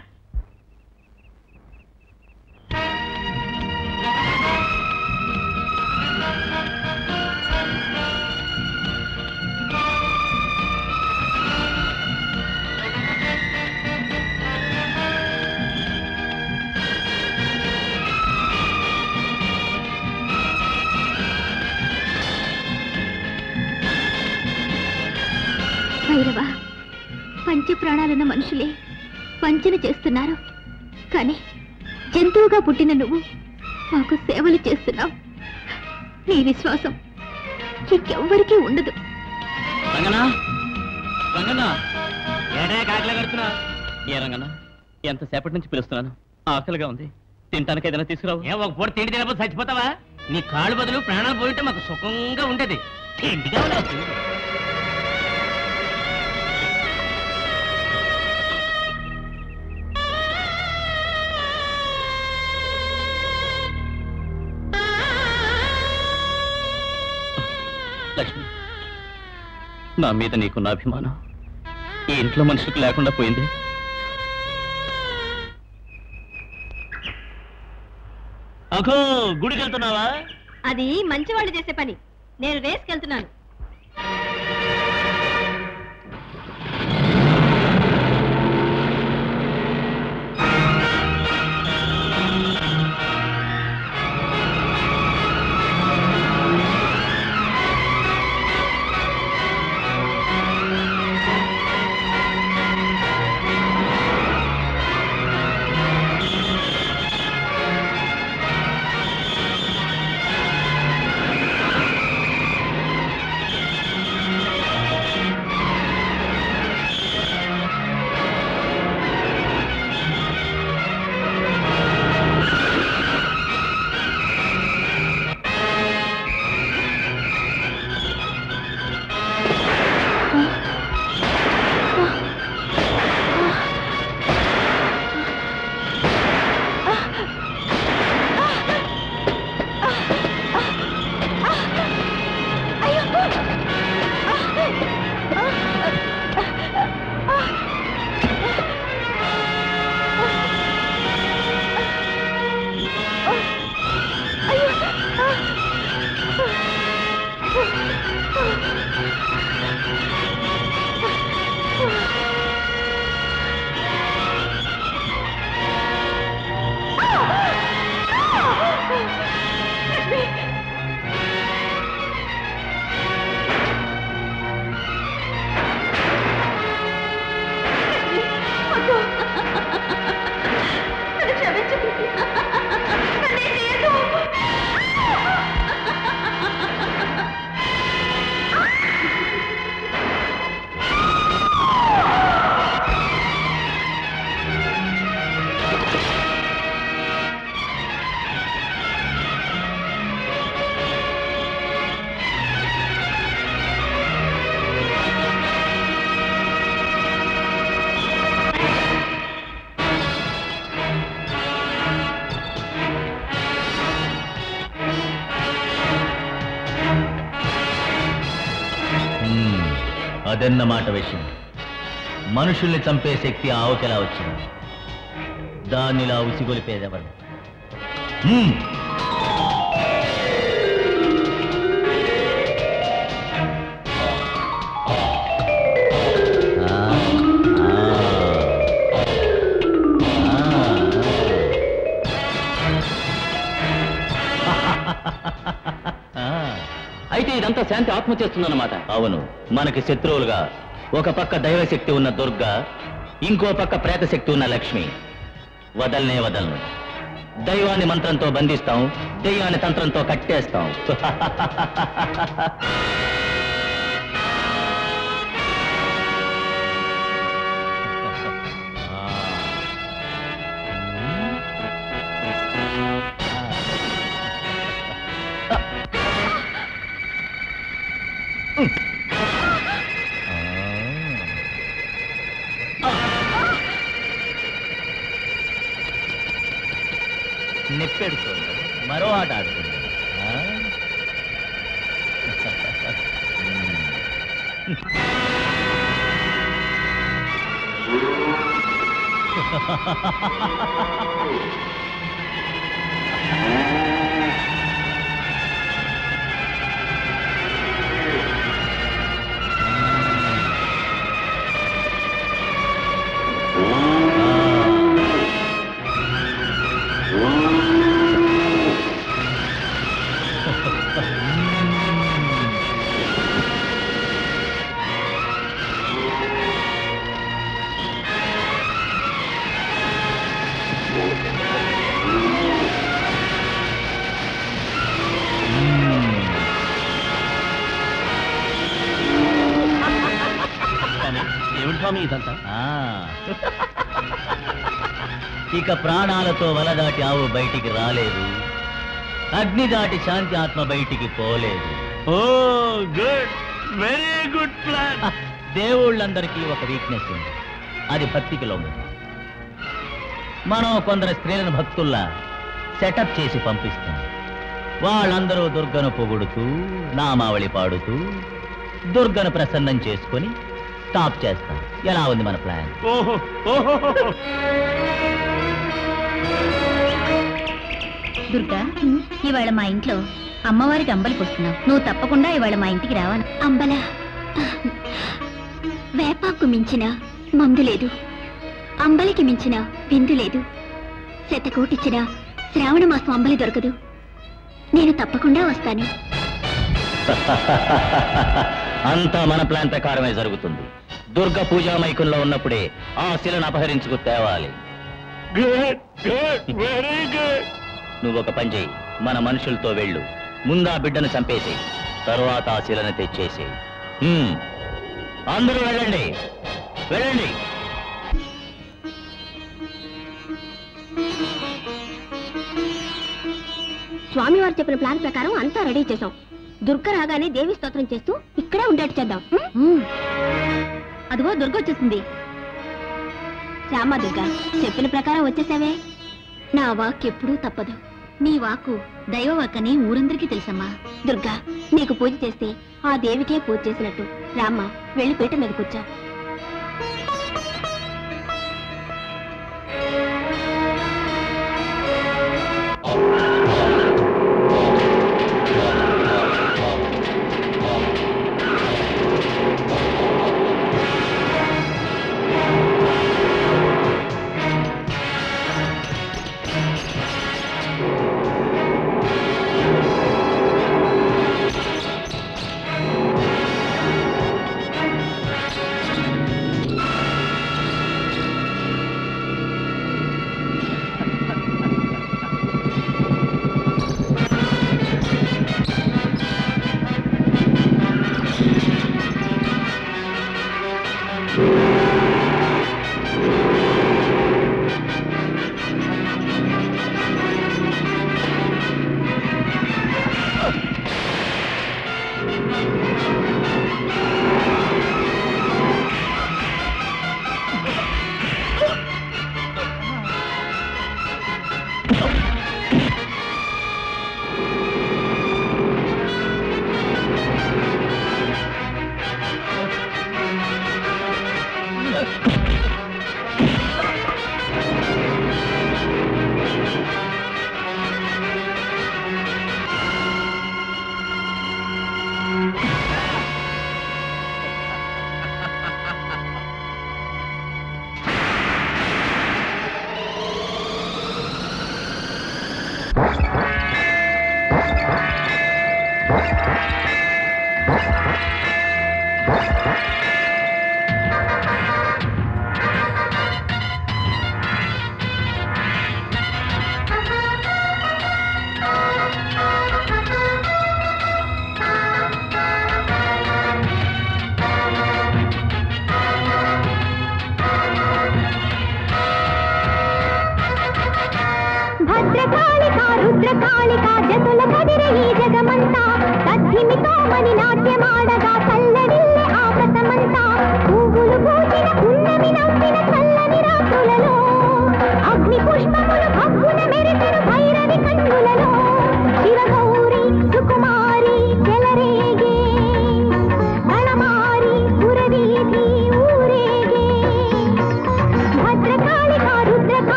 పంచ ప్రాణాలున్న మనుషులే వంచన చేస్తున్నారు, కానీ జంతువుగా పుట్టిన నువ్వు మాకు సేవలు చేస్తున్నావు. నీ విశ్వాసం ఇంకెవ్వరికీ ఉండదు. ఎంతసేపటి నుంచి పిలుస్తున్నాను, ఆకలిగా ఉంది, తినటానికి ఏదైనా తీసుకురావు. ఏ ఒక పూట తిండి తినకపోతే చచ్చిపోతావా? నీ కాళ్ళు బదులు ప్రాణాలు పోయింటే మాకు సుఖంగా ఉండేది. నా మీద నీకున్న అభిమానం ఈ ఇంట్లో మనుషులకు లేకుండా పోయింది. అఖో గుడికి వెళ్తున్నావా? అది మంచి వాళ్ళు చేసే పని. నేను రేసుకెళ్తున్నాను. అదన్నమాట విషయం. మనుషుల్ని చంపే శక్తి ఆవుకెలా వచ్చింది? దాన్నిలా ఉసిగొలిపేదెవరు? అయితే ఇదంతా శాంతి ఆత్మ చేస్తుందన్నమాట. అవును, మనకి శత్రువులుగా ఒక పక్క దైవశక్తి ఉన్న దుర్గ, ఇంకో పక్క ప్రేతశక్తి ఉన్న లక్ష్మి. వదలనే వదలను. దైవాన్ని మంత్రంతో బంధిస్తాం, దెయ్యాన్ని తంత్రంతో కట్టేస్తాం. మరో ఆట ఆడుతుంది. ఇక ప్రాణాలతో వలదాటి ఆవు బయటికి రాలేదు, అగ్ని దాటి శాంతి ఆత్మ బయటికి పోలేదు. Oh good, very good plan. దేవుళ్ళందరికీ ఒక వీక్నెస్ ఉంది, అది భక్తికి లోపం. మనం కొందరు స్త్రీలను భక్తుల్లా సెటప్ చేసి పంపిస్తాం. వాళ్ళందరూ దుర్గను పొగుడుతూ నామావళి పాడుతూ దుర్గను ప్రసన్నం చేసుకొని స్టాప్ చేస్తాం. ఎలా ఉంది మన ప్లాన్? దుర్గా, ఇవాళ మా ఇంట్లో అమ్మవారికి అంబలికి వస్తున్నావు. నువ్వు తప్పకుండా ఇవాళ మా ఇంటికి రావాలి. అంబల వేపాకు మించిన మందు లేదు, అంబలికి మించిన విందు లేదు. శతకోటిచ్చిన శ్రావణ మాసం అంబలి దొరకదు. నేను తప్పకుండా వస్తాను. అంతా మన ప్లాన్ ప్రకారమే జరుగుతుంది. దుర్గ పూజా మైకంలో ఉన్నప్పుడే ఆ శిలను అపహరించుకు తేవాలి. నువ్వు ఒక పని చేయి, మన మనుషులతో వెళ్ళు. ముందా బిడ్డను చంపేసి తరువాత ఆ శిలను తెచ్చేసి. అందరూ వెళ్ళండి, వెళ్ళండి. స్వామివారు చెప్పిన ప్లాన్ ప్రకారం అంతా రెడీ చేశాం. దుర్గ రాగానే దేవి స్తోత్రం చేస్తూ ఇక్కడే ఉండేట్టు చేద్దాం. అదిగో దుర్గ వచ్చేసింది. రామా దుర్గా, చెప్పిన ప్రకారం వచ్చేసావే. నా వాక్ ఎప్పుడూ తప్పదు. నీ వాకు దైవ వాకని ఊరందరికీ తెలుసమ్మా. దుర్గా, నీకు పూజ చేస్తే ఆ దేవికే పూజ చేసినట్టు. రామా, వెళ్ళి పీట మీద కూర్చో.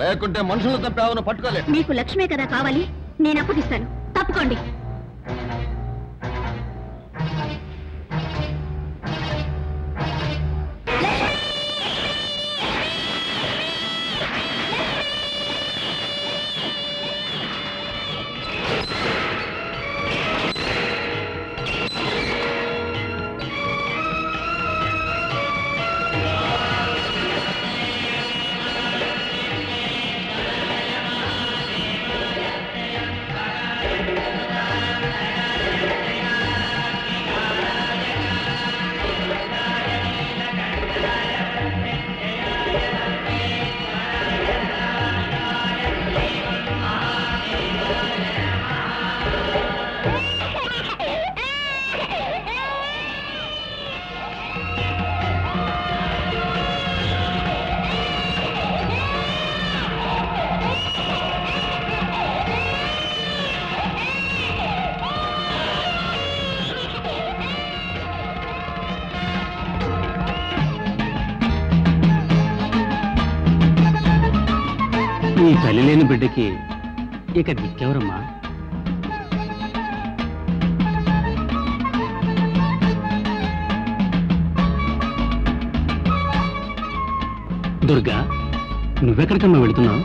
లేకుంటే మనుషులు తప్ప ఎవరు పట్టుకోలేదు. మీకు లక్ష్మే కదా కావాలి, నేను అప్పగిస్తాను, తప్పుకోండి. తల్లి లేని బిడ్డకి ఇక దిక్కెవరమ్మా? దుర్గా, నువ్వెక్కడికమ్మా వెళుతున్నావు?